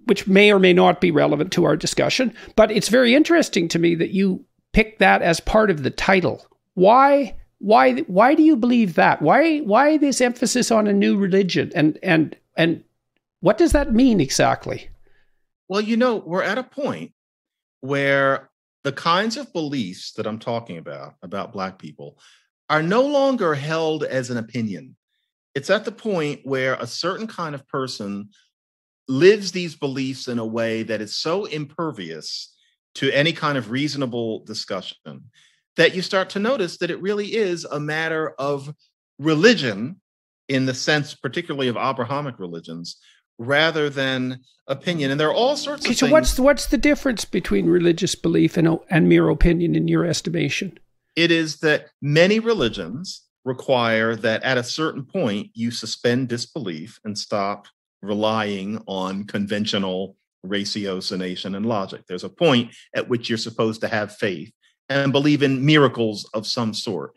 which may or may not be relevant to our discussion, but it's very interesting to me that you picked that as part of the title. Why do you believe that? Why this emphasis on a new religion? And what does that mean exactly? Well, you know, we're at a point where the kinds of beliefs that I'm talking about Black people, are no longer held as an opinion. It's at the point where a certain kind of person lives these beliefs in a way that is so impervious to any kind of reasonable discussion that you start to notice that it really is a matter of religion, in the sense particularly of Abrahamic religions, rather than opinion. And there are all sorts of things. So what's the difference between religious belief and mere opinion in your estimation? It is that many religions require that at a certain point you suspend disbelief and stop relying on conventional ratiocination and logic. There's a point at which you're supposed to have faith and believe in miracles of some sort.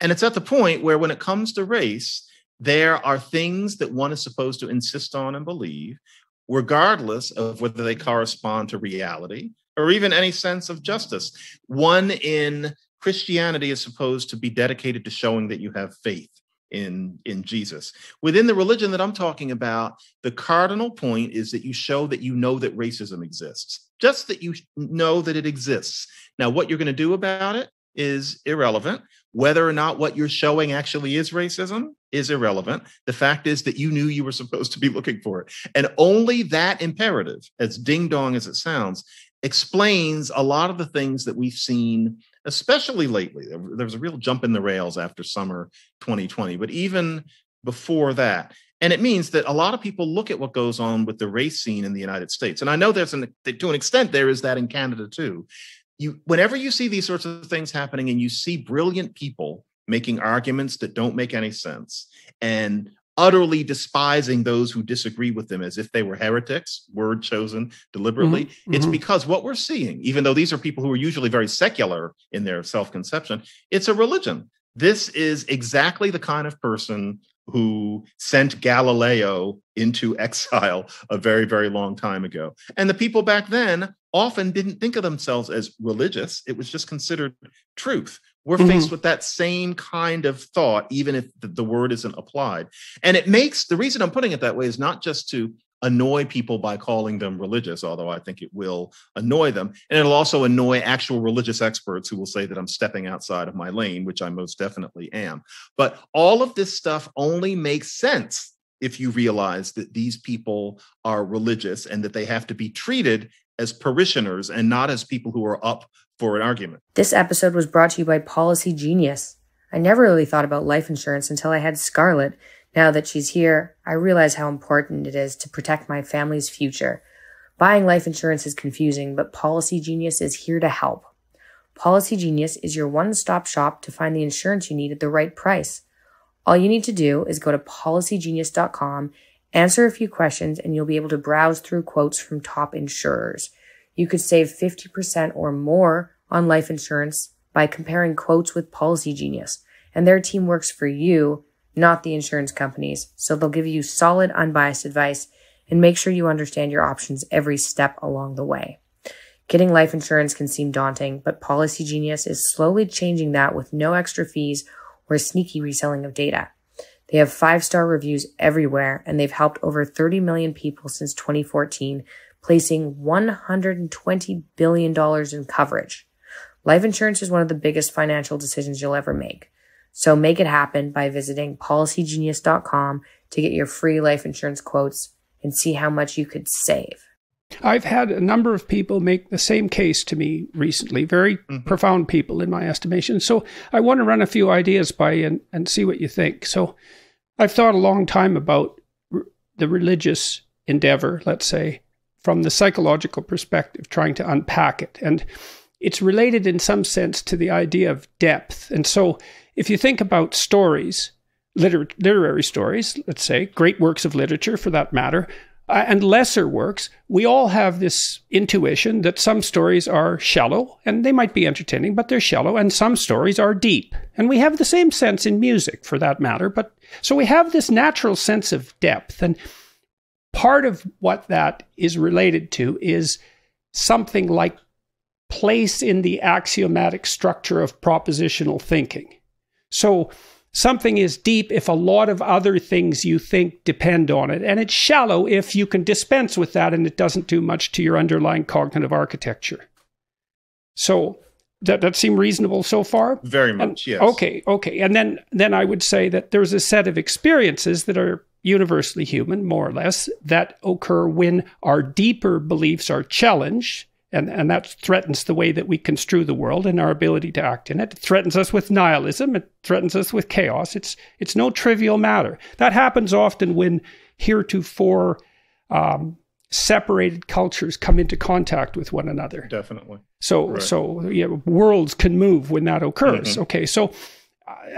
And it's at the point where, when it comes to race, there are things that one is supposed to insist on and believe, regardless of whether they correspond to reality or even any sense of justice. One in Christianity is supposed to be dedicated to showing that you have faith in Jesus. Within the religion that I'm talking about, the cardinal point is that you show that you know that racism exists, just that you know that it exists. Now, what you're going to do about it is irrelevant. Whether or not what you're showing actually is racism is irrelevant. The fact is that you knew you were supposed to be looking for it. And only that imperative, as ding-dong as it sounds, explains a lot of the things that we've seen, especially lately. There was a real jump in the rails after summer 2020, but even before that. And it means that a lot of people look at what goes on with the race scene in the United States. And I know to an extent there is that in Canada too. Whenever you see these sorts of things happening and you see brilliant people making arguments that don't make any sense and utterly despising those who disagree with them as if they were heretics, word chosen deliberately. Mm-hmm. It's because what we're seeing, even though these are people who are usually very secular in their self-conception, it's a religion. This is exactly the kind of person who sent Galileo into exile a very, very long time ago. And the people back then often didn't think of themselves as religious. It was just considered truth. We're faced with that same kind of thought, even if the word isn't applied. And the reason I'm putting it that way is not just to annoy people by calling them religious, although I think it will annoy them. And it'll also annoy actual religious experts who will say that I'm stepping outside of my lane, which I most definitely am. But all of this stuff only makes sense if you realize that these people are religious and that they have to be treated as parishioners and not as people who are up for an argument. This episode was brought to you by Policy Genius. I never really thought about life insurance until I had Scarlett. Now that she's here, I realize how important it is to protect my family's future. Buying life insurance is confusing, but Policy Genius is here to help. Policy Genius is your one-stop shop to find the insurance you need at the right price. All you need to do is go to policygenius.com, answer a few questions, and you'll be able to browse through quotes from top insurers. You could save 50% or more on life insurance by comparing quotes with Policy Genius, and their team works for you, not the insurance companies, so they'll give you solid, unbiased advice and make sure you understand your options every step along the way. Getting life insurance can seem daunting, but Policy Genius is slowly changing that with no extra fees or sneaky reselling of data. They have 5-star reviews everywhere, and they've helped over 30 million people since 2014, placing $120 billion in coverage. Life insurance is one of the biggest financial decisions you'll ever make. So make it happen by visiting policygenius.com to get your free life insurance quotes and see how much you could save. I've had a number of people make the same case to me recently, very profound people in my estimation. So I want to run a few ideas by you and see what you think. So I've thought a long time about the religious endeavor, let's say, from the psychological perspective, trying to unpack it. And it's related in some sense to the idea of depth. And so if you think about stories, literary stories, let's say, great works of literature for that matter, and lesser works, we all have this intuition that some stories are shallow, and they might be entertaining, but they're shallow, and some stories are deep. And we have the same sense in music, for that matter. But so we have this natural sense of depth. And part of what that is related to is something like place in the axiomatic structure of propositional thinking. So something is deep if a lot of other things you think depend on it, and it's shallow if you can dispense with that and it doesn't do much to your underlying cognitive architecture. So that seemed reasonable so far? Very much, yes. Okay, okay. And then I would say that there's a set of experiences that are universally human, more or less, that occur when our deeper beliefs are challenged, and that threatens the way that we construe the world and our ability to act in it. It threatens us with nihilism. It threatens us with chaos. It's no trivial matter. That happens often when heretofore separated cultures come into contact with one another. Definitely. So, right. So yeah, worlds can move when that occurs. Mm-hmm. Okay, so,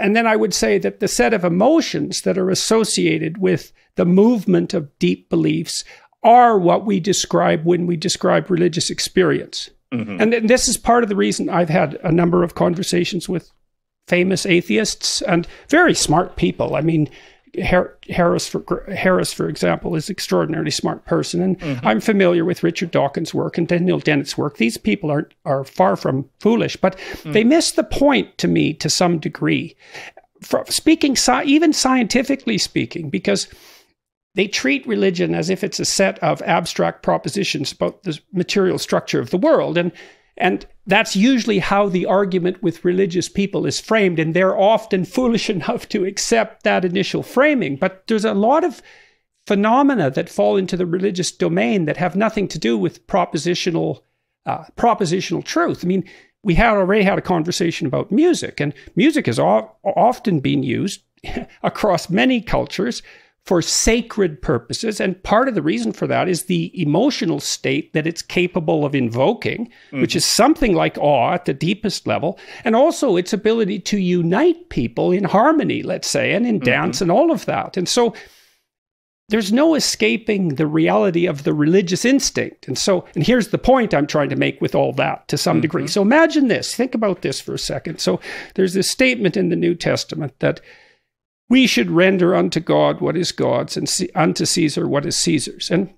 and then I would say that the set of emotions that are associated with the movement of deep beliefs are what we describe when we describe religious experience. Mm-hmm. And this is part of the reason I've had a number of conversations with famous atheists and very smart people. I mean, Harris, for example, is an extraordinarily smart person. And mm-hmm. I'm familiar with Richard Dawkins' work and Daniel Dennett's work. These people are far from foolish, but mm-hmm. they miss the point to me to some degree. Even scientifically speaking, because they treat religion as if it's a set of abstract propositions about the material structure of the world. And that's usually how the argument with religious people is framed. And they're often foolish enough to accept that initial framing. But there's a lot of phenomena that fall into the religious domain that have nothing to do with propositional truth. I mean, we had already had a conversation about music. And music has often been used across many cultures for sacred purposes, and part of the reason for that is the emotional state that it's capable of invoking, mm-hmm. which is something like awe at the deepest level, and also its ability to unite people in harmony, let's say, and in mm-hmm. dance and all of that. And so there's no escaping the reality of the religious instinct. And here's the point I'm trying to make with all that to some mm-hmm. degree. So imagine this, think about this for a second. So there's this statement in the New Testament that we should render unto God what is God's and unto Caesar what is Caesar's. And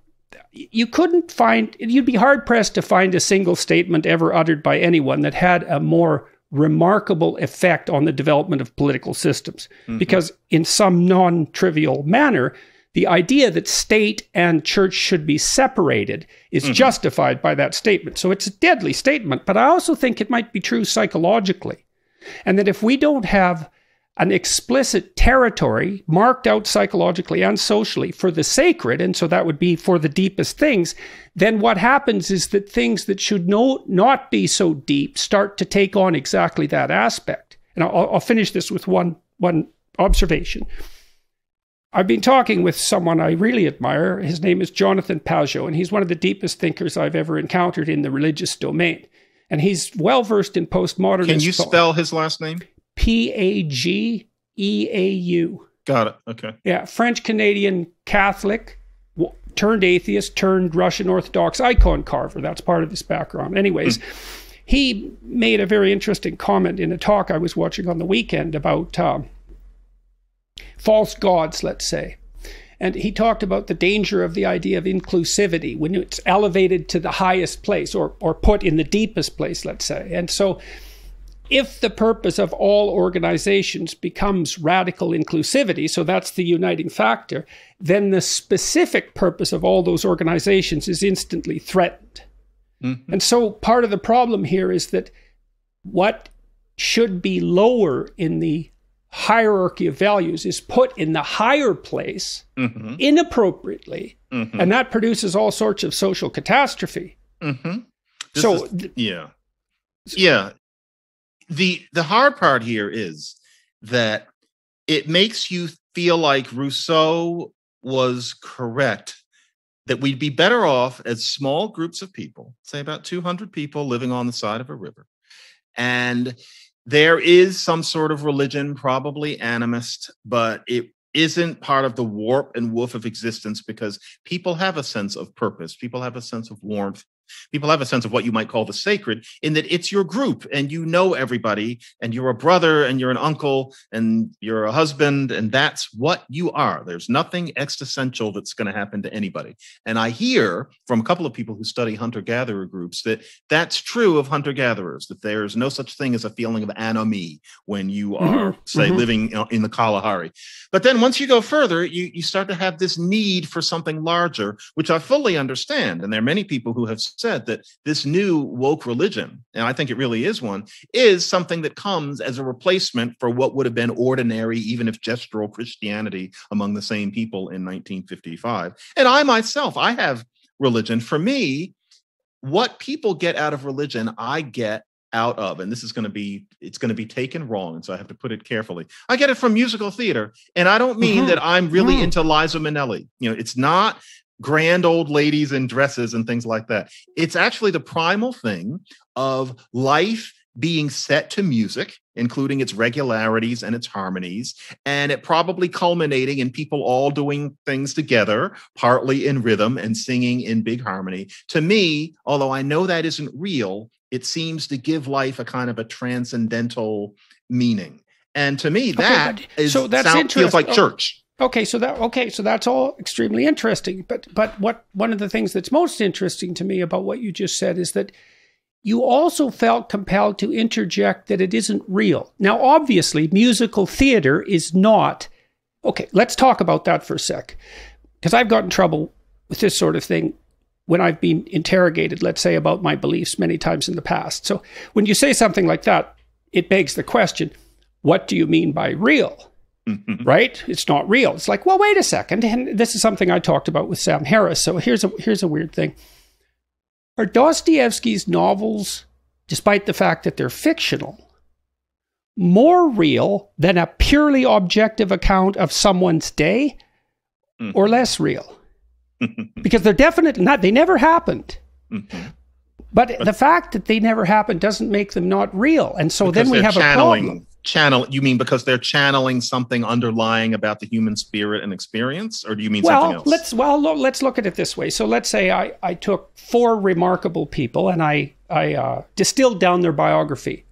you couldn't find, you'd be hard-pressed to find a single statement ever uttered by anyone that had a more remarkable effect on the development of political systems. Mm-hmm. Because in some non-trivial manner, the idea that state and church should be separated is mm-hmm. justified by that statement. So it's a deadly statement, but I also think it might be true psychologically. And that if we don't have an explicit territory marked out psychologically and socially for the sacred, and so that would be for the deepest things, then what happens is that things that should not be so deep start to take on exactly that aspect. And I'll finish this with one observation. I've been talking with someone I really admire. His name is Jonathan Paggio, and he's one of the deepest thinkers I've ever encountered in the religious domain. And he's well-versed in postmodernist. Can you spell his last name? P-A-G-E-A-U. Got it. Okay. Yeah. French-Canadian Catholic, turned atheist, turned Russian Orthodox icon carver. That's part of his background. Anyways, he made a very interesting comment in a talk I was watching on the weekend about false gods, let's say. And he talked about the danger of the idea of inclusivity when it's elevated to the highest place or put in the deepest place, let's say. And so if the purpose of all organizations becomes radical inclusivity, so that's the uniting factor, then the specific purpose of all those organizations is instantly threatened. Mm-hmm. And so part of the problem here is that what should be lower in the hierarchy of values is put in the higher place mm-hmm. inappropriately, mm-hmm. and that produces all sorts of social catastrophe. Mm-hmm. Yeah. The hard part here is that it makes you feel like Rousseau was correct that we'd be better off as small groups of people, say about 200 people living on the side of a river. And there is some sort of religion, probably animist, but it isn't part of the warp and woof of existence, because people have a sense of purpose. People have a sense of warmth. People have a sense of what you might call the sacred, in that it's your group and you know everybody and you're a brother and you're an uncle and you're a husband, and that's what you are. There's nothing existential that's going to happen to anybody. And I hear from a couple of people who study hunter-gatherer groups that that's true of hunter-gatherers, that there's no such thing as a feeling of anomie when you are, say, living in the Kalahari. But then once you go further, you start to have this need for something larger, which I fully understand. And there are many people who have said that this new woke religion, and I think it really is one, is something that comes as a replacement for what would have been ordinary, even if gestural, Christianity among the same people in 1955. And I myself, I have religion. For me, what people get out of religion, I get out of, and this is going to be, it's going to be taken wrong, and so I have to put it carefully. I get it from musical theater, and I don't mean that I'm really into Liza Minnelli. You know, it's not grand old ladies in dresses and things like that. It's actually the primal thing of life being set to music, including its regularities and its harmonies, and it probably culminating in people all doing things together, partly in rhythm and singing in big harmony. To me, although I know that isn't real, it seems to give life a kind of a transcendental meaning. And to me, that feels like church. Okay, so that's all extremely interesting. But what one of the things that's most interesting to me about what you just said is that you also felt compelled to interject that it isn't real. Now, obviously, musical theater is not. Okay, let's talk about that for a sec, because I've gotten in trouble with this sort of thing when I've been interrogated, let's say, about my beliefs many times in the past. So when you say something like that, it begs the question, what do you mean by real? Right? It's not real. It's like, well, wait a second. And this is something I talked about with Sam Harris. So here's a weird thing. Are Dostoevsky's novels, despite the fact that they're fictional, more real than a purely objective account of someone's day, or less real? Because they're definitely not. They never happened. But the fact that they never happened doesn't make them not real. And so then we have a problem. You mean because they're channeling something underlying about the human spirit and experience, or do you mean something else? Let's look at it this way. So let's say I took four remarkable people and I distilled down their biography,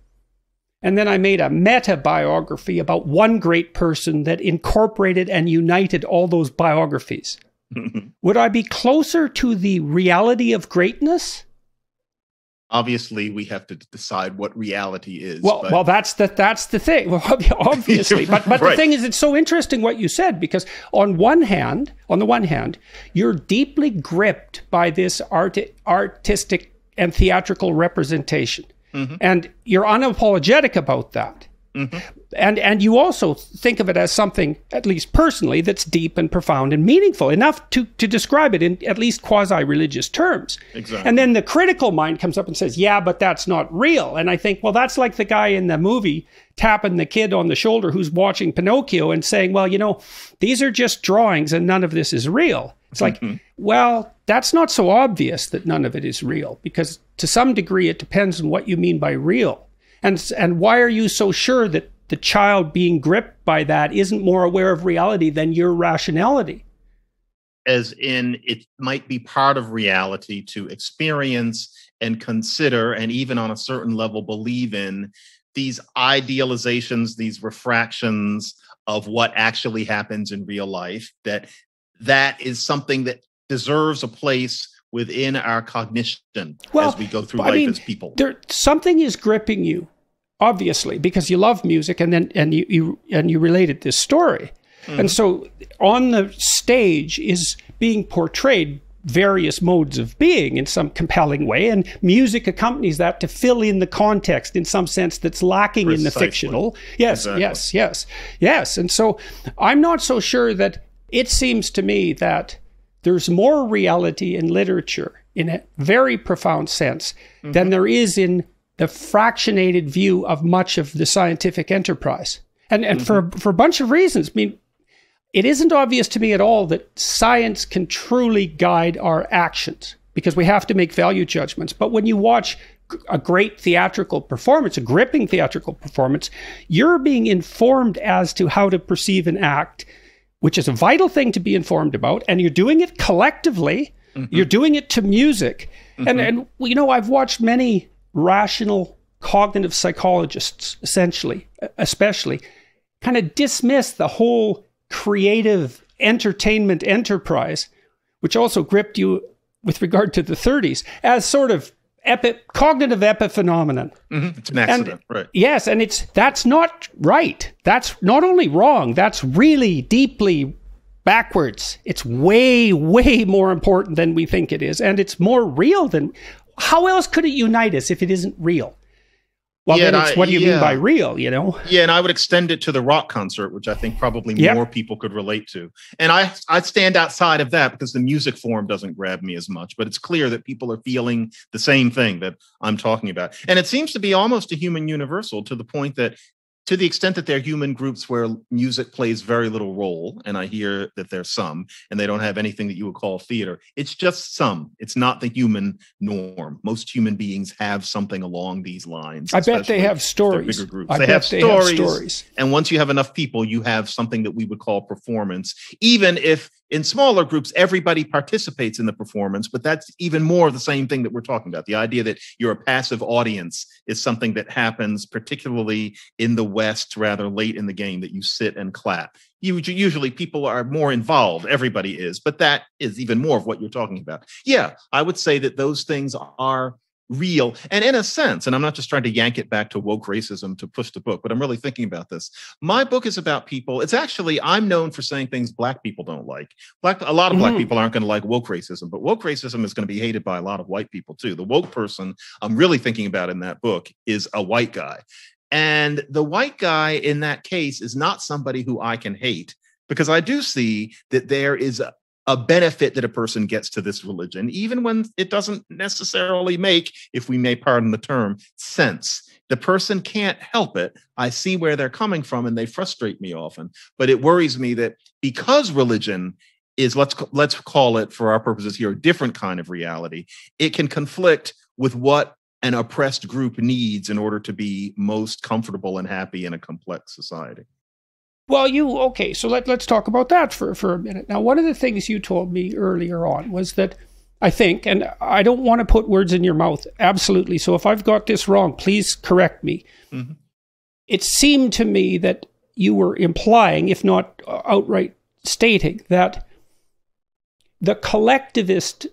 and then I made a meta biography about one great person that incorporated and united all those biographies. Would I be closer to the reality of greatness? Obviously, we have to decide what reality is. Well, that's the thing. Well, obviously, but right. The thing is, it's so interesting what you said, because on the one hand, you're deeply gripped by this artistic and theatrical representation, and you're unapologetic about that, and you also think of it as something, at least personally, that's deep and profound and meaningful enough to describe it in at least quasi-religious terms. Exactly. And then the critical mind comes up and says, yeah, but that's not real. And I think, well, that's like the guy in the movie tapping the kid on the shoulder who's watching Pinocchio and saying, well, you know, these are just drawings and none of this is real. It's like, well, that's not so obvious that none of it is real, because to some degree it depends on what you mean by real. And why are you so sure that the child being gripped by that isn't more aware of reality than your rationality? As in, it might be part of reality to experience and consider, and even on a certain level believe in, these idealizations, these refractions of what actually happens in real life, that is something that deserves a place within our cognition as we go through life as people. Something is gripping you, obviously, because you love music, and you related this story. And so on the stage is being portrayed various modes of being in some compelling way, and music accompanies that to fill in the context in some sense that's lacking in the fictional. Yes. And so I'm not so sure that it seems to me that there's more reality in literature in a very profound sense than there is in the fractionated view of much of the scientific enterprise. And for a bunch of reasons. I mean, It isn't obvious to me at all that science can truly guide our actions, because we have to make value judgments. But when you watch a great theatrical performance, a gripping theatrical performance, you're being informed as to how to perceive and act, which is a vital thing to be informed about. And you're doing it collectively. Mm-hmm. You're doing it to music. Mm-hmm. And you know, I've watched many rational cognitive psychologists, especially, kind of dismiss the whole creative entertainment enterprise, which also gripped you with regard to the 30s, as sort of cognitive epiphenomenon. Mm-hmm. It's an accident, right? Yes, and that's not right. That's not only wrong, that's really deeply backwards. It's way, way more important than we think it is, and it's more real than... How else could it unite us if it isn't real? Well, yeah, then it's what do you mean by real, you know? Yeah, and I would extend it to the rock concert, which I think probably more people could relate to. And I stand outside of that because the music form doesn't grab me as much, but it's clear that people are feeling the same thing that I'm talking about. And it seems to be almost a human universal, to the point that, to the extent that they're human groups where music plays very little role, and I hear that there's some, and they don't have anything that you would call theater, it's just some. It's not the human norm. Most human beings have something along these lines. I bet they have stories. Bigger groups. They have stories. And once you have enough people, you have something that we would call performance, even if in smaller groups, everybody participates in the performance, but that's even more of the same thing that we're talking about. The idea that you're a passive audience is something that happens particularly in the West rather late in the game, that you sit and clap. Usually people are more involved. Everybody is, but that is even more of what you're talking about. Yeah, I would say that those things are real. And in a sense, and I'm not just trying to yank it back to woke racism to push the book, but I'm really thinking about this. My book is about people. It's actually, I'm known for saying things black people don't like. A lot of black people aren't going to like woke racism, but woke racism is going to be hated by a lot of white people too. The woke person I'm really thinking about in that book is a white guy. And the white guy in that case is not somebody who I can hate, because I do see that there is a benefit that a person gets to this religion, even when it doesn't necessarily make, if we may pardon the term, sense. The person can't help it. I see where they're coming from, and they frustrate me often. But it worries me that because religion is, let's call it for our purposes here, a different kind of reality, it can conflict with what an oppressed group needs in order to be most comfortable and happy in a complex society. Well, okay, so let's talk about that for a minute. Now, one of the things you told me earlier on was that, I think, and I don't want to put words in your mouth, absolutely, so if I've got this wrong, please correct me. Mm-hmm. It seemed to me that you were implying, if not outright stating, that the collectivist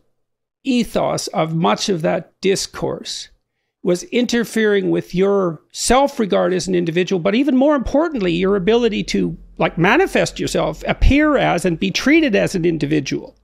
ethos of much of that discourse was interfering with your self-regard as an individual, but even more importantly, your ability to manifest yourself, appear as, and be treated as an individual.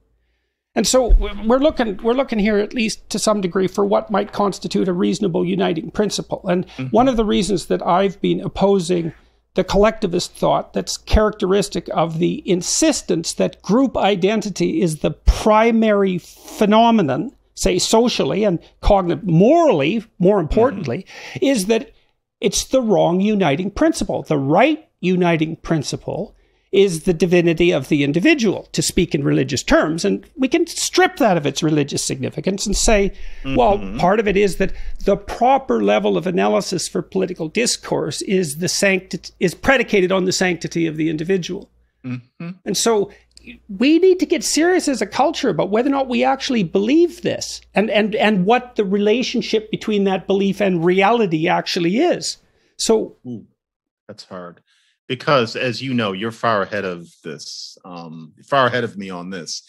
And so we're looking here, at least to some degree, for what might constitute a reasonable uniting principle. And one of the reasons that I've been opposing the collectivist thought that's characteristic of the insistence that group identity is the primary phenomenon, say socially and cognitive, morally, more importantly, is that it's the wrong uniting principle. The right uniting principle is the divinity of the individual, to speak in religious terms. And we can strip that of its religious significance and say, well, part of it is that the proper level of analysis for political discourse is predicated on the sanctity of the individual. And so we need to get serious as a culture about whether or not we actually believe this, and what the relationship between that belief and reality actually is. So that's hard, because, as you know, you're far ahead of this, far ahead of me on this.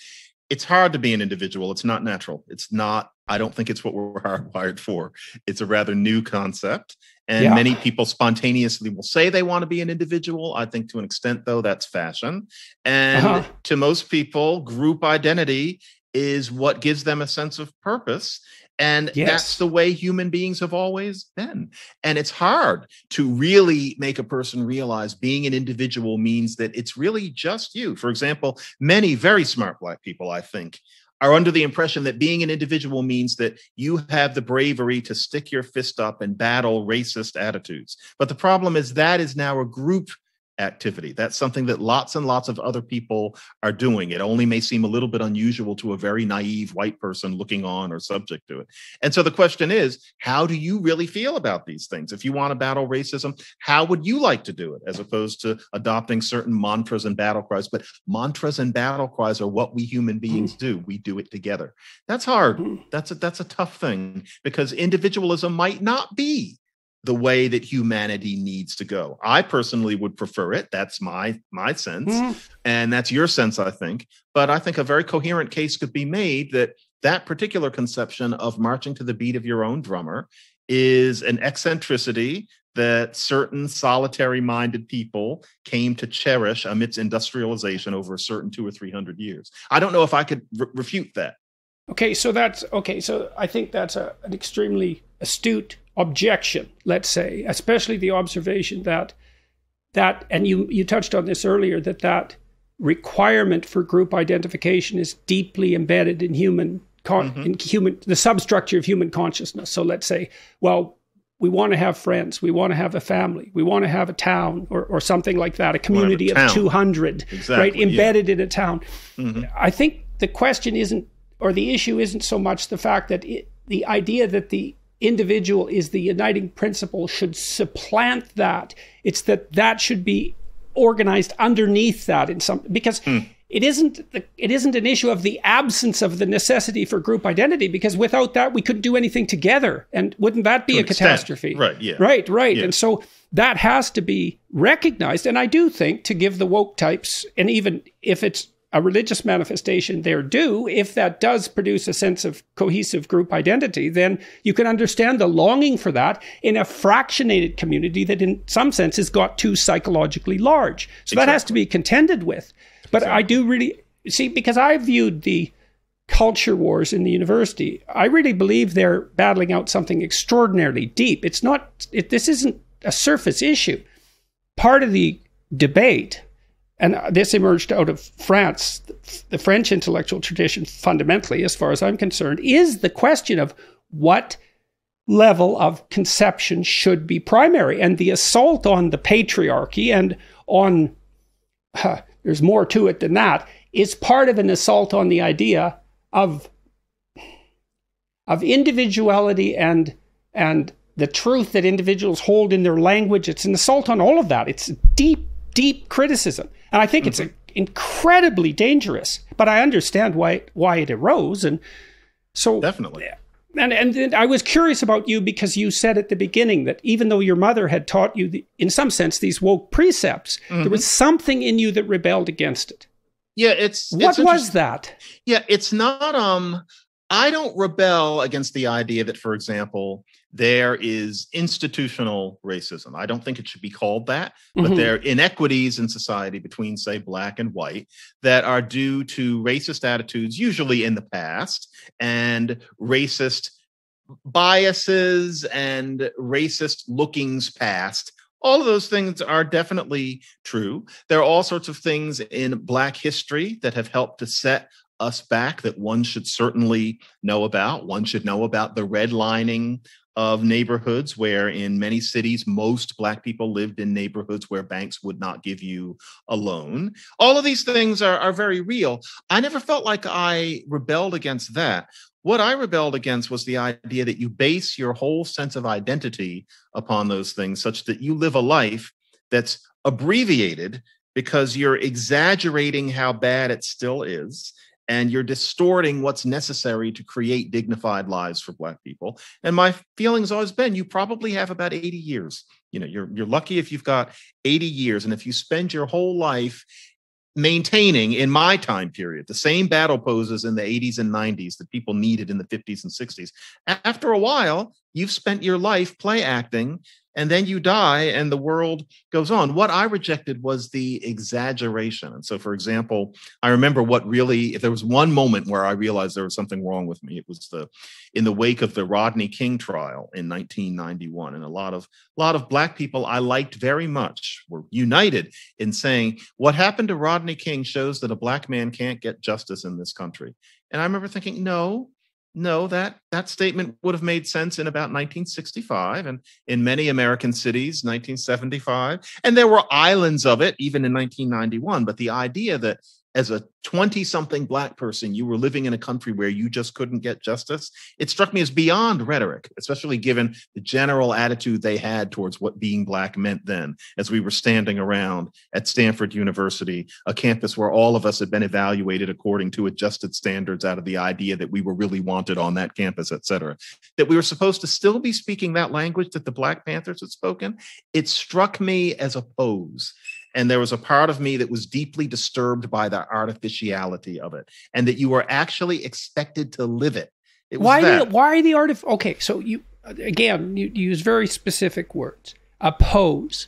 It's hard to be an individual. It's not natural. It's not, I don't think it's what we're hardwired for. It's a rather new concept. And many people spontaneously will say they want to be an individual. I think to an extent, though, that's fashion. And to most people, group identity is what gives them a sense of purpose. And that's the way human beings have always been. And it's hard to really make a person realize being an individual means that it's really just you. For example, many very smart Black people, I think, are under the impression that being an individual means that you have the bravery to stick your fist up and battle racist attitudes. But the problem is that is now a group activity. That's something that lots and lots of other people are doing. It only may seem a little bit unusual to a very naive white person looking on or subject to it. And so the question is, how do you really feel about these things? If you want to battle racism, how would you like to do it, as opposed to adopting certain mantras and battle cries? But mantras and battle cries are what we human beings do. We do it together. That's hard. That's a tough thing, because individualism might not be the way that humanity needs to go. I personally would prefer it. That's my sense. And that's your sense, I think. But I think a very coherent case could be made that that particular conception of marching to the beat of your own drummer is an eccentricity that certain solitary-minded people came to cherish amidst industrialization over a certain 200 or 300 years. I don't know if I could refute that. Okay, so that's okay. So I think that's an extremely astute objection, let's say, especially the observation that and you touched on this earlier, that requirement for group identification is deeply embedded in the substructure of human consciousness. So let's say, well, we want to have friends, we want to have a family, we want to have a town or something like that, a community of 200, exactly, right? Embedded in a town. I think the question isn't, or the issue isn't so much the fact that the idea that the individual is the uniting principle should supplant that. It's that should be organized underneath that in some, because it isn't an issue of the absence of the necessity for group identity, because without that we couldn't do anything together, and wouldn't that be a catastrophe? Right. Yeah. Right. Yeah. And so that has to be recognized. And I do think, to give the woke types, and even if it's a religious manifestation, their due, if that does produce a sense of cohesive group identity, then you can understand the longing for that in a fractionated community that in some sense has got too psychologically large. So that has to be contended with. But I do really, because I viewed the culture wars in the university, I really believe they're battling out something extraordinarily deep. It's not, this isn't a surface issue. Part of the debate, and this emerged out of France, the French intellectual tradition fundamentally, as far as I'm concerned, is the question of what level of conception should be primary. And the assault on the patriarchy and on, there's more to it than that, is part of an assault on the idea of individuality and the truth that individuals hold in their language. It's an assault on all of that. It's deep criticism. And I think it's incredibly dangerous, but I understand why it arose. And so definitely. And I was curious about you, because you said at the beginning that even though your mother had taught you, in some sense, these woke precepts, there was something in you that rebelled against it. Yeah, what was that? Yeah, it's not, I don't rebel against the idea that, for example, there is institutional racism. I don't think it should be called that, but there are inequities in society between, say, black and white that are due to racist attitudes, usually in the past, and racist biases and racist lookings past. All of those things are definitely true. There are all sorts of things in black history that have helped to set us back that one should certainly know about. One should know about the redlining of neighborhoods, where in many cities, most black people lived in neighborhoods where banks would not give you a loan. All of these things are very real. I never felt like I rebelled against that. What I rebelled against was the idea that you base your whole sense of identity upon those things, such that you live a life that's abbreviated because you're exaggerating how bad it still is. And you're distorting what's necessary to create dignified lives for black people. And my feeling's always been, you probably have about 80 years. You know, you're lucky if you've got 80 years. And if you spend your whole life maintaining, in my time period, the same battle poses in the 80s and 90s that people needed in the 50s and 60s, after a while, you've spent your life play acting, and then you die and the world goes on. What I rejected was the exaggeration. And so, for example, I remember if there was one moment where I realized there was something wrong with me, it was in the wake of the Rodney King trial in 1991. And a lot of black people I liked very much were united in saying, what happened to Rodney King shows that a black man can't get justice in this country. And I remember thinking, no, No, that statement would have made sense in about 1965 and in many American cities, 1975. And there were islands of it even in 1991. But the idea that as a 20-something Black person, you were living in a country where you just couldn't get justice, it struck me as beyond rhetoric, especially given the general attitude they had towards what being Black meant then, as we were standing around at Stanford University, a campus where all of us had been evaluated according to adjusted standards out of the idea that we were really wanted on that campus, et cetera, that we were supposed to still be speaking that language that the Black Panthers had spoken. It struck me as a pose. And there was a part of me that was deeply disturbed by the artificiality of it, and that you were actually expected to live it. Okay, so you use very specific words. Oppose,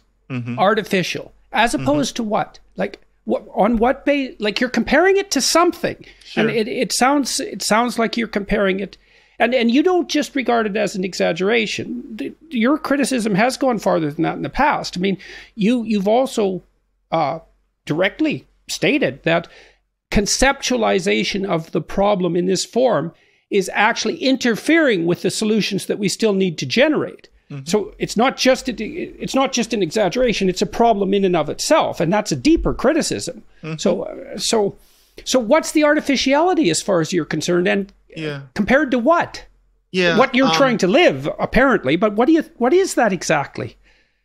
artificial, as opposed to what? Like what? On what base? Like you're comparing it to something, sure. And it sounds like you're comparing it. And you don't just regard it as an exaggeration. Your criticism has gone farther than that in the past. I mean, you've also directly stated that conceptualization of the problem in this form is actually interfering with the solutions that we still need to generate. Mm-hmm. So it's not just an exaggeration. It's a problem in and of itself, and that's a deeper criticism. Mm-hmm. So what's the artificiality as far as you're concerned? And yeah. Compared to what? Yeah. What you're trying to live, apparently, but what is that exactly?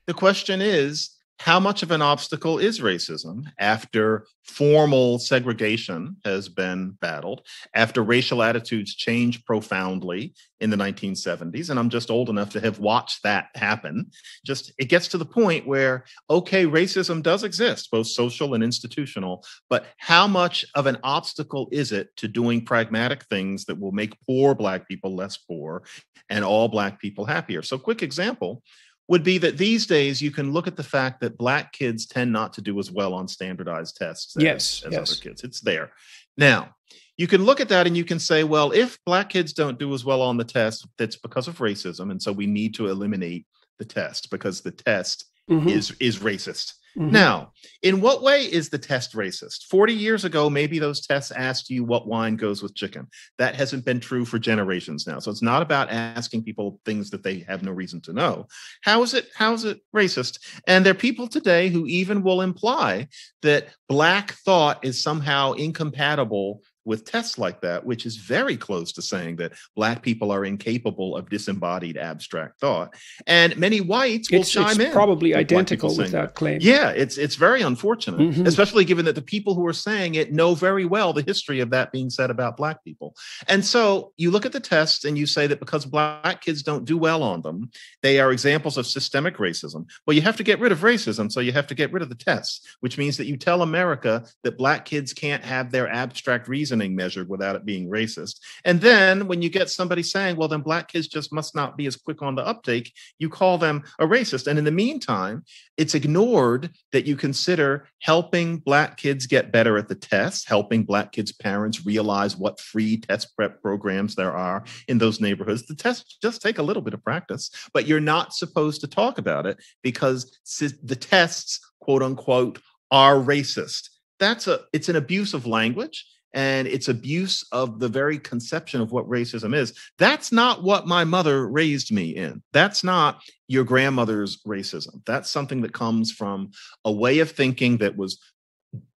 The question is, how much of an obstacle is racism after formal segregation has been battled, after racial attitudes change profoundly in the 1970s? And I'm just old enough to have watched that happen. Just it gets to the point where, okay, racism does exist, both social and institutional, but how much of an obstacle is it to doing pragmatic things that will make poor Black people less poor and all Black people happier? So quick example would be that these days you can look at the fact that Black kids tend not to do as well on standardized tests as other kids. It's there. Now, you can look at that and you can say, well, if Black kids don't do as well on the test, that's because of racism. And so we need to eliminate the test because the test is racist. Mm-hmm. Now, in what way is the test racist? 40 years ago, maybe those tests asked you what wine goes with chicken. That hasn't been true for generations now. So it's not about asking people things that they have no reason to know. How is it racist? And there are people today who even will imply that Black thought is somehow incompatible with tests like that, which is very close to saying that Black people are incapable of disembodied abstract thought. And many whites will chime in. It's probably identical with that claim. Yeah, it's very unfortunate, especially given that the people who are saying it know very well the history of that being said about Black people. And so you look at the tests and you say that because Black kids don't do well on them, they are examples of systemic racism. Well, you have to get rid of racism, so you have to get rid of the tests, which means that you tell America that Black kids can't have their abstract reason measured without it being racist. And then when you get somebody saying, well, then Black kids just must not be as quick on the uptake, you call them a racist. And in the meantime, it's ignored that you consider helping Black kids get better at the tests, helping Black kids' parents realize what free test prep programs there are in those neighborhoods. The tests just take a little bit of practice, but you're not supposed to talk about it because the tests, quote unquote, are racist. It's an abuse of language. And it's abuse of the very conception of what racism is. That's not what my mother raised me in. That's not your grandmother's racism. That's something that comes from a way of thinking that was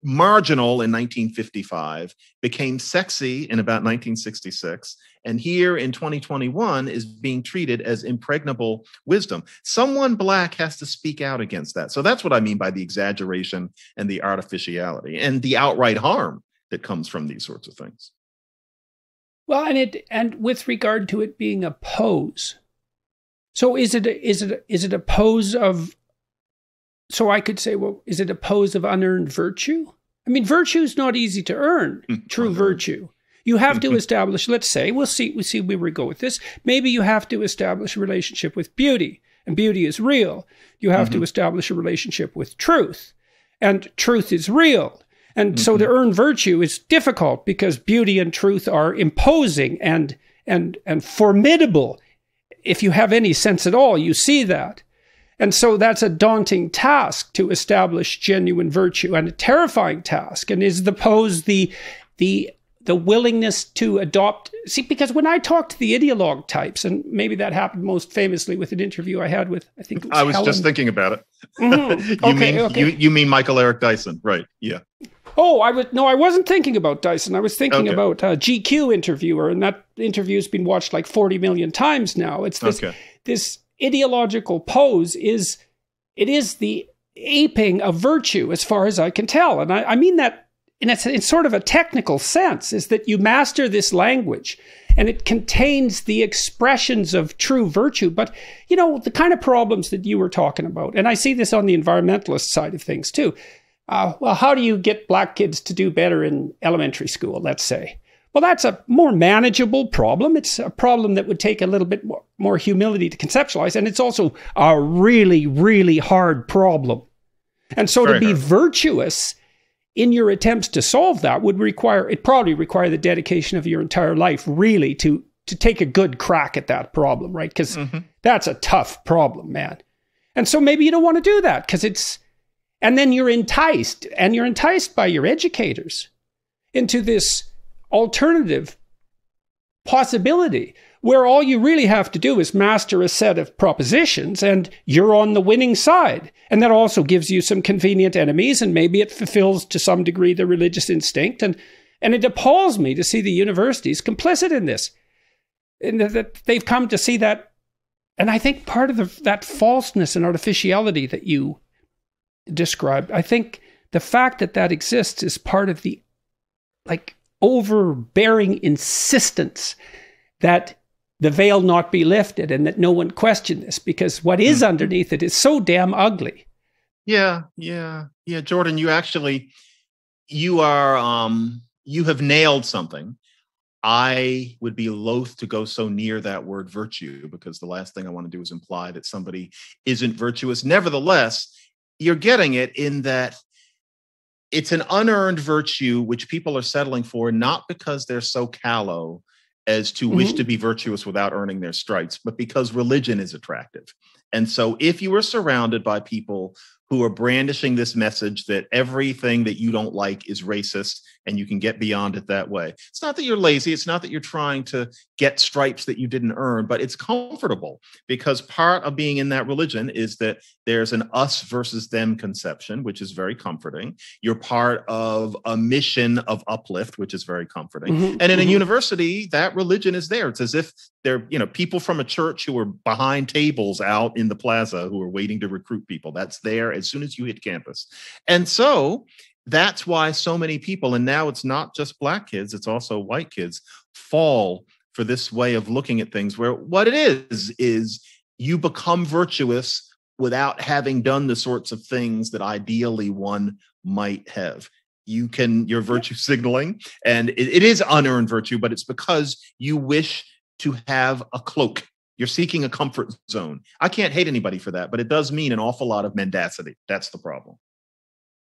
marginal in 1955, became sexy in about 1966, and here in 2021 is being treated as impregnable wisdom. Someone Black has to speak out against that. So that's what I mean by the exaggeration and the artificiality and the outright harm that comes from these sorts of things. Well, and with regard to it being a pose, so is it a pose of? So I could say, well, is it a pose of unearned virtue? I mean, virtue is not easy to earn. True virtue, you have to establish. Let's say we'll see where we go with this. Maybe you have to establish a relationship with beauty, and beauty is real. You have to establish a relationship with truth, and truth is real. And so to earn virtue is difficult because beauty and truth are imposing and formidable. If you have any sense at all, you see that. And so that's a daunting task to establish genuine virtue and a terrifying task. And is the pose the the willingness to adopt. See, because when I talk to the ideologue types, and maybe that happened most famously with an interview I had with, I think it was I was Helen. Just thinking about it. Mm-hmm. You mean Michael Eric Dyson, right? Yeah. Oh, I wasn't thinking about Dyson. I was thinking about a GQ interviewer, and that interview's been watched like 40 million times now. It's this this ideological pose is the aping of virtue, as far as I can tell, and I mean that in sort of a technical sense, is that you master this language, and it contains the expressions of true virtue. But, you know, the kind of problems that you were talking about, and I see this on the environmentalist side of things too. Well, how do you get black kids to do better in elementary school, let's say? Well, that's a more manageable problem. It's a problem that would take a little bit more humility to conceptualize. And it's also a really, really hard problem. And so to be virtuous in your attempts to solve that would require, it probably require the dedication of your entire life, really, to take a good crack at that problem, right? Because that's a tough problem, man. And so maybe you don't want to do that because it's, and then you're enticed by your educators into this alternative possibility where all you really have to do is master a set of propositions and you're on the winning side. And that also gives you some convenient enemies, and maybe it fulfills to some degree the religious instinct. And it appalls me to see the universities complicit in this, and that they've come to see that. And I think part of that falseness and artificiality that you described, I think the fact that that exists is part of the, like, overbearing insistence that the veil not be lifted and that no one question this, because what is underneath it is so damn ugly. Yeah. Jordan, you have nailed something. I would be loath to go so near that word virtue, because the last thing I want to do is imply that somebody isn't virtuous. Nevertheless, you're getting it in that it's an unearned virtue which people are settling for, not because they're so callow as to wish to be virtuous without earning their stripes, but because religion is attractive. And so if you are surrounded by people who are brandishing this message that everything that you don't like is racist and you can get beyond it that way, it's not that you're lazy. It's not that you're trying to get stripes that you didn't earn, but it's comfortable, because part of being in that religion is that there's an us versus them conception, which is very comforting. You're part of a mission of uplift, which is very comforting. And in a university, that religion is there. It's as if they're, you know, people from a church who are behind tables out in the plaza who are waiting to recruit people. That's there as soon as you hit campus. And so that's why so many people, and now it's not just black kids, it's also white kids, fall for this way of looking at things, where what it is you become virtuous without having done the sorts of things that ideally one might have. You're virtue signaling, and it is unearned virtue, but it's because you wish to have a cloak. You're seeking a comfort zone. I can't hate anybody for that, but it does mean an awful lot of mendacity. That's the problem.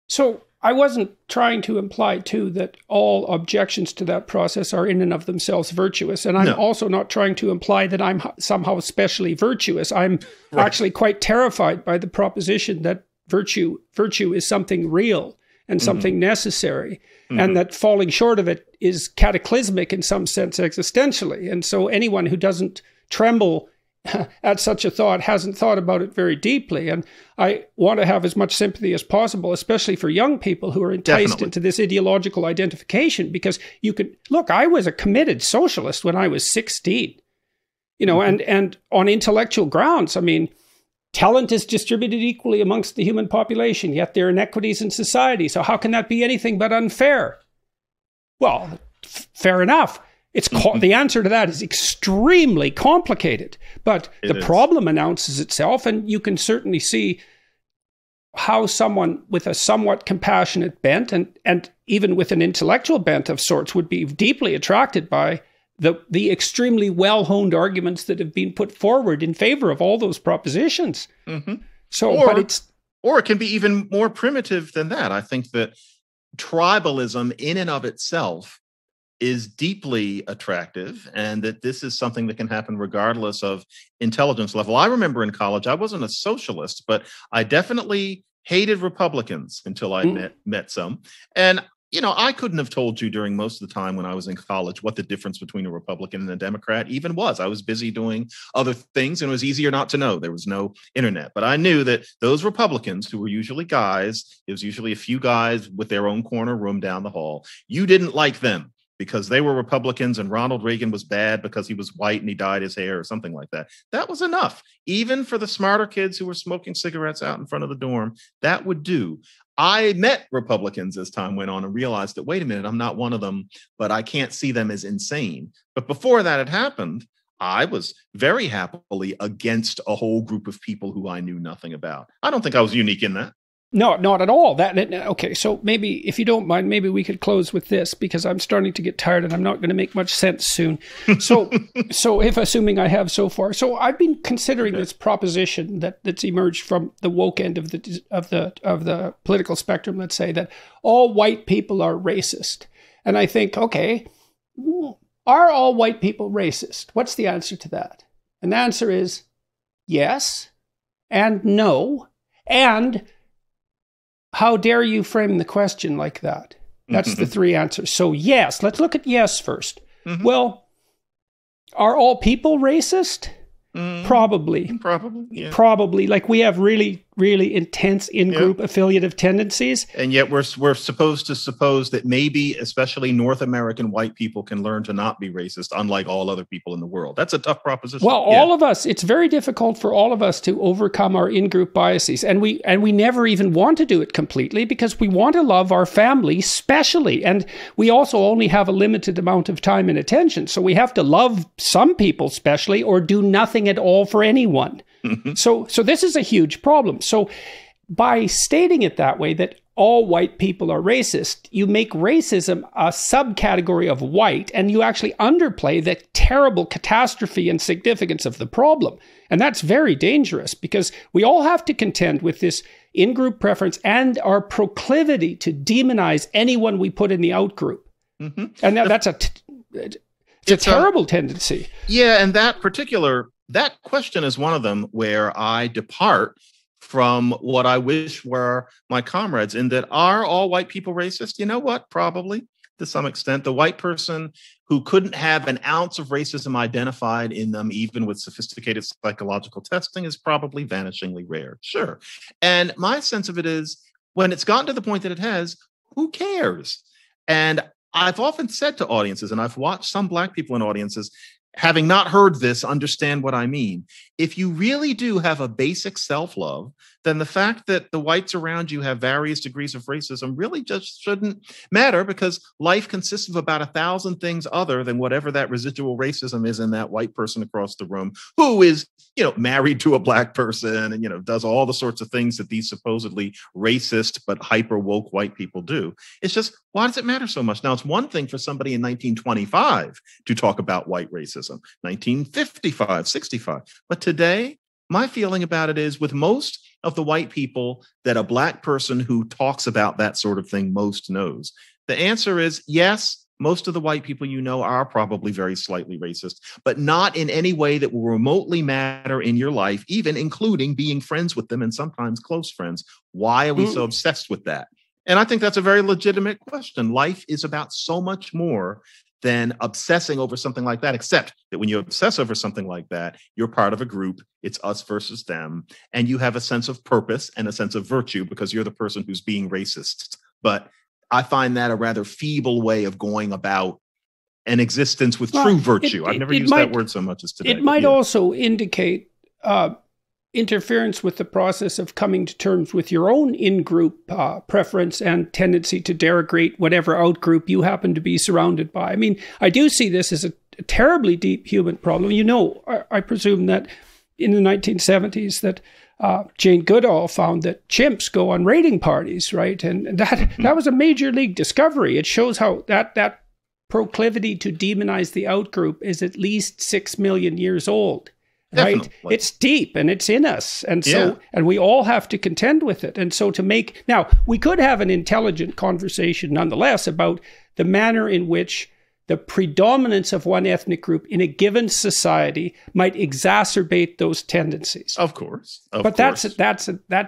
So I wasn't trying to imply, too, that all objections to that process are in and of themselves virtuous. And I'm also not trying to imply that I'm somehow especially virtuous. I'm actually quite terrified by the proposition that virtue is something real and something necessary, and that falling short of it is cataclysmic in some sense existentially. And so anyone who doesn't tremble at such a thought hasn't thought about it very deeply. And I want to have as much sympathy as possible, especially for young people who are enticed into this ideological identification, because you can look, I was a committed socialist when I was 16, you know, and on intellectual grounds. I mean, talent is distributed equally amongst the human population, yet there are inequities in society. So how can that be anything but unfair? Well, fair enough. It's the answer to that is extremely complicated, but the problem announces itself, and you can certainly see how someone with a somewhat compassionate bent and even with an intellectual bent of sorts would be deeply attracted by the extremely well-honed arguments that have been put forward in favor of all those propositions. Or it can be even more primitive than that. I think that tribalism in and of itself is deeply attractive, and that this is something that can happen regardless of intelligence level. I remember in college, I wasn't a socialist, but I definitely hated Republicans until I met some. And You know, I couldn't have told you during most of the time when I was in college what the difference between a Republican and a Democrat even was. I was busy doing other things, and it was easier not to know. There was no internet. But I knew that those Republicans, who were usually guys, it was usually a few guys with their own corner room down the hall, you didn't like them because they were Republicans and Ronald Reagan was bad because he was white and he dyed his hair or something like that. That was enough. Even for the smarter kids who were smoking cigarettes out in front of the dorm, that would do. I met Republicans as time went on and realized that, wait a minute, I'm not one of them, but I can't see them as insane. But before that had happened, I was very happily against a whole group of people who I knew nothing about. I don't think I was unique in that. No, not at all. Okay, so maybe, if you don't mind, maybe we could close with this, because I'm starting to get tired and I'm not going to make much sense soon. So, if assuming I have so far. So I've been considering this proposition that's emerged from the woke end of the political spectrum, let's say, that all white people are racist. And I think, okay, are all white people racist? What's the answer to that? And the answer is yes and no and how dare you frame the question like that? That's the three answers. So yes, let's look at yes first. Well, are all people racist? Probably. Probably, yeah. Probably. Like we have really, really intense in-group affiliative tendencies. And yet we're supposed to suppose that maybe, especially North American white people can learn to not be racist, unlike all other people in the world. That's a tough proposition. Well, all of us, it's very difficult for all of us to overcome our in-group biases. And we never even want to do it completely because we want to love our family specially. And we also only have a limited amount of time and attention. So we have to love some people specially or do nothing at all for anyone. So this is a huge problem. So by stating it that way, that all white people are racist, you make racism a subcategory of white, and you actually underplay the terrible catastrophe and significance of the problem. And that's very dangerous because we all have to contend with this in-group preference and our proclivity to demonize anyone we put in the out-group. And that's a, it's a terrible tendency. Yeah, and that particular... that question is one of them where I depart from what I wish were my comrades in that are all white people racist? You know what? Probably to some extent. The white person who couldn't have an ounce of racism identified in them, even with sophisticated psychological testing, is probably vanishingly rare. Sure. And my sense of it is when it's gotten to the point that it has, who cares? And I've often said to audiences, and I've watched some Black people in audiences, having not heard this, understand what I mean. If you really do have a basic self-love, then the fact that the whites around you have various degrees of racism really just shouldn't matter because life consists of about 1,000 things other than whatever that residual racism is in that white person across the room who is, you know, married to a Black person and, you know, does all the sorts of things that these supposedly racist but hyper-woke white people do. It's just, why does it matter so much? Now, it's one thing for somebody in 1925 to talk about white racism, 1955, 65. But today, my feeling about it is with most of the white people that a Black person who talks about that sort of thing most knows, the answer is yes. Most of the white people you know are probably very slightly racist, but not in any way that will remotely matter in your life, even including being friends with them and sometimes close friends. Why are we so obsessed with that? And I think that's a very legitimate question. Life is about so much more than obsessing over something like that, except that when you obsess over something like that, you're part of a group. It's us versus them. And you have a sense of purpose and a sense of virtue because you're the person who's being racist. But I find that a rather feeble way of going about an existence with true virtue. I've never used that word so much as today. It might also indicate interference with the process of coming to terms with your own in-group preference and tendency to derogate whatever out-group you happen to be surrounded by. I mean, I do see this as a terribly deep human problem. You know, I presume that in the 1970s that Jane Goodall found that chimps go on raiding parties, right? And that was a major league discovery. It shows how that proclivity to demonize the outgroup is at least 6 million years old, right? Definitely. It's deep and it's in us. And so, and we all have to contend with it. And so to make, now we could have an intelligent conversation nonetheless about the manner in which the predominance of one ethnic group in a given society might exacerbate those tendencies. Of course. But that's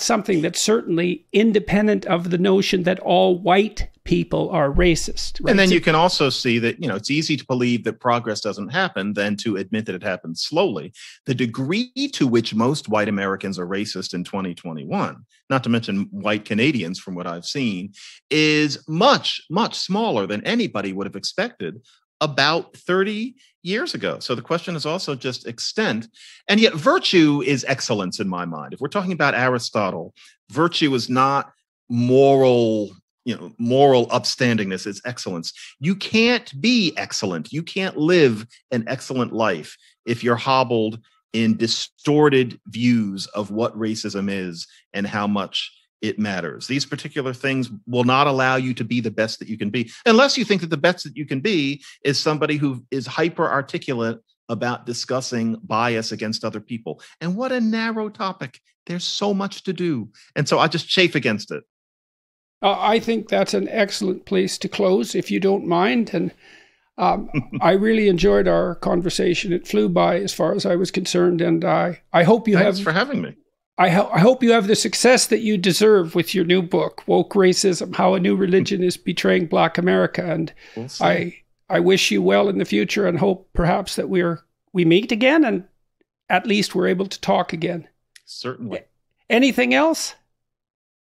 something that's certainly independent of the notion that all white people are racist. Right? And then you can also see that, you know, it's easy to believe that progress doesn't happen than to admit that it happens slowly. The degree to which most white Americans are racist in 2021, not to mention white Canadians from what I've seen, is much, much smaller than anybody would have expected about 30 years ago. So the question is also just extent. And yet virtue is excellence in my mind. If we're talking about Aristotle, virtue is not moral, you know, moral upstandingness, it's excellence. You can't be excellent. You can't live an excellent life if you're hobbled in distorted views of what racism is and how much it matters. These particular things will not allow you to be the best that you can be, unless you think that the best that you can be is somebody who is hyper-articulate about discussing bias against other people. And what a narrow topic. There's so much to do. And so I just chafe against it. I think that's an excellent place to close, if you don't mind. And I really enjoyed our conversation. It flew by as far as I was concerned. And I hope you Thanks for having me. I hope you have the success that you deserve with your new book, Woke Racism: How a New Religion is Betraying Black America. And we'll see. I wish you well in the future and hope perhaps that we meet again and at least we're able to talk again. Certainly. Anything else?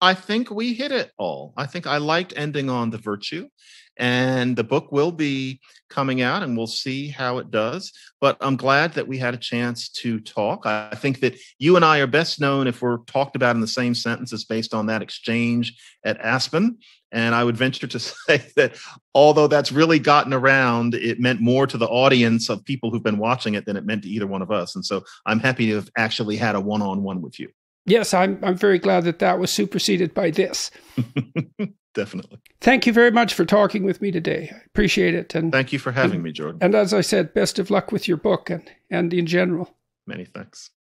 I think we hit it all. I think I liked ending on the virtue, and the book will be coming out and we'll see how it does. But I'm glad that we had a chance to talk. I think that you and I are best known if we're talked about in the same sentences based on that exchange at Aspen. And I would venture to say that although that's really gotten around, it meant more to the audience of people who've been watching it than it meant to either one of us. And so I'm happy to have actually had a one-on-one with you. Yes, I'm very glad that that was superseded by this. Definitely. Thank you very much for talking with me today. I appreciate it. And thank you for having me, Jordan. And as I said, best of luck with your book and in general. Many thanks.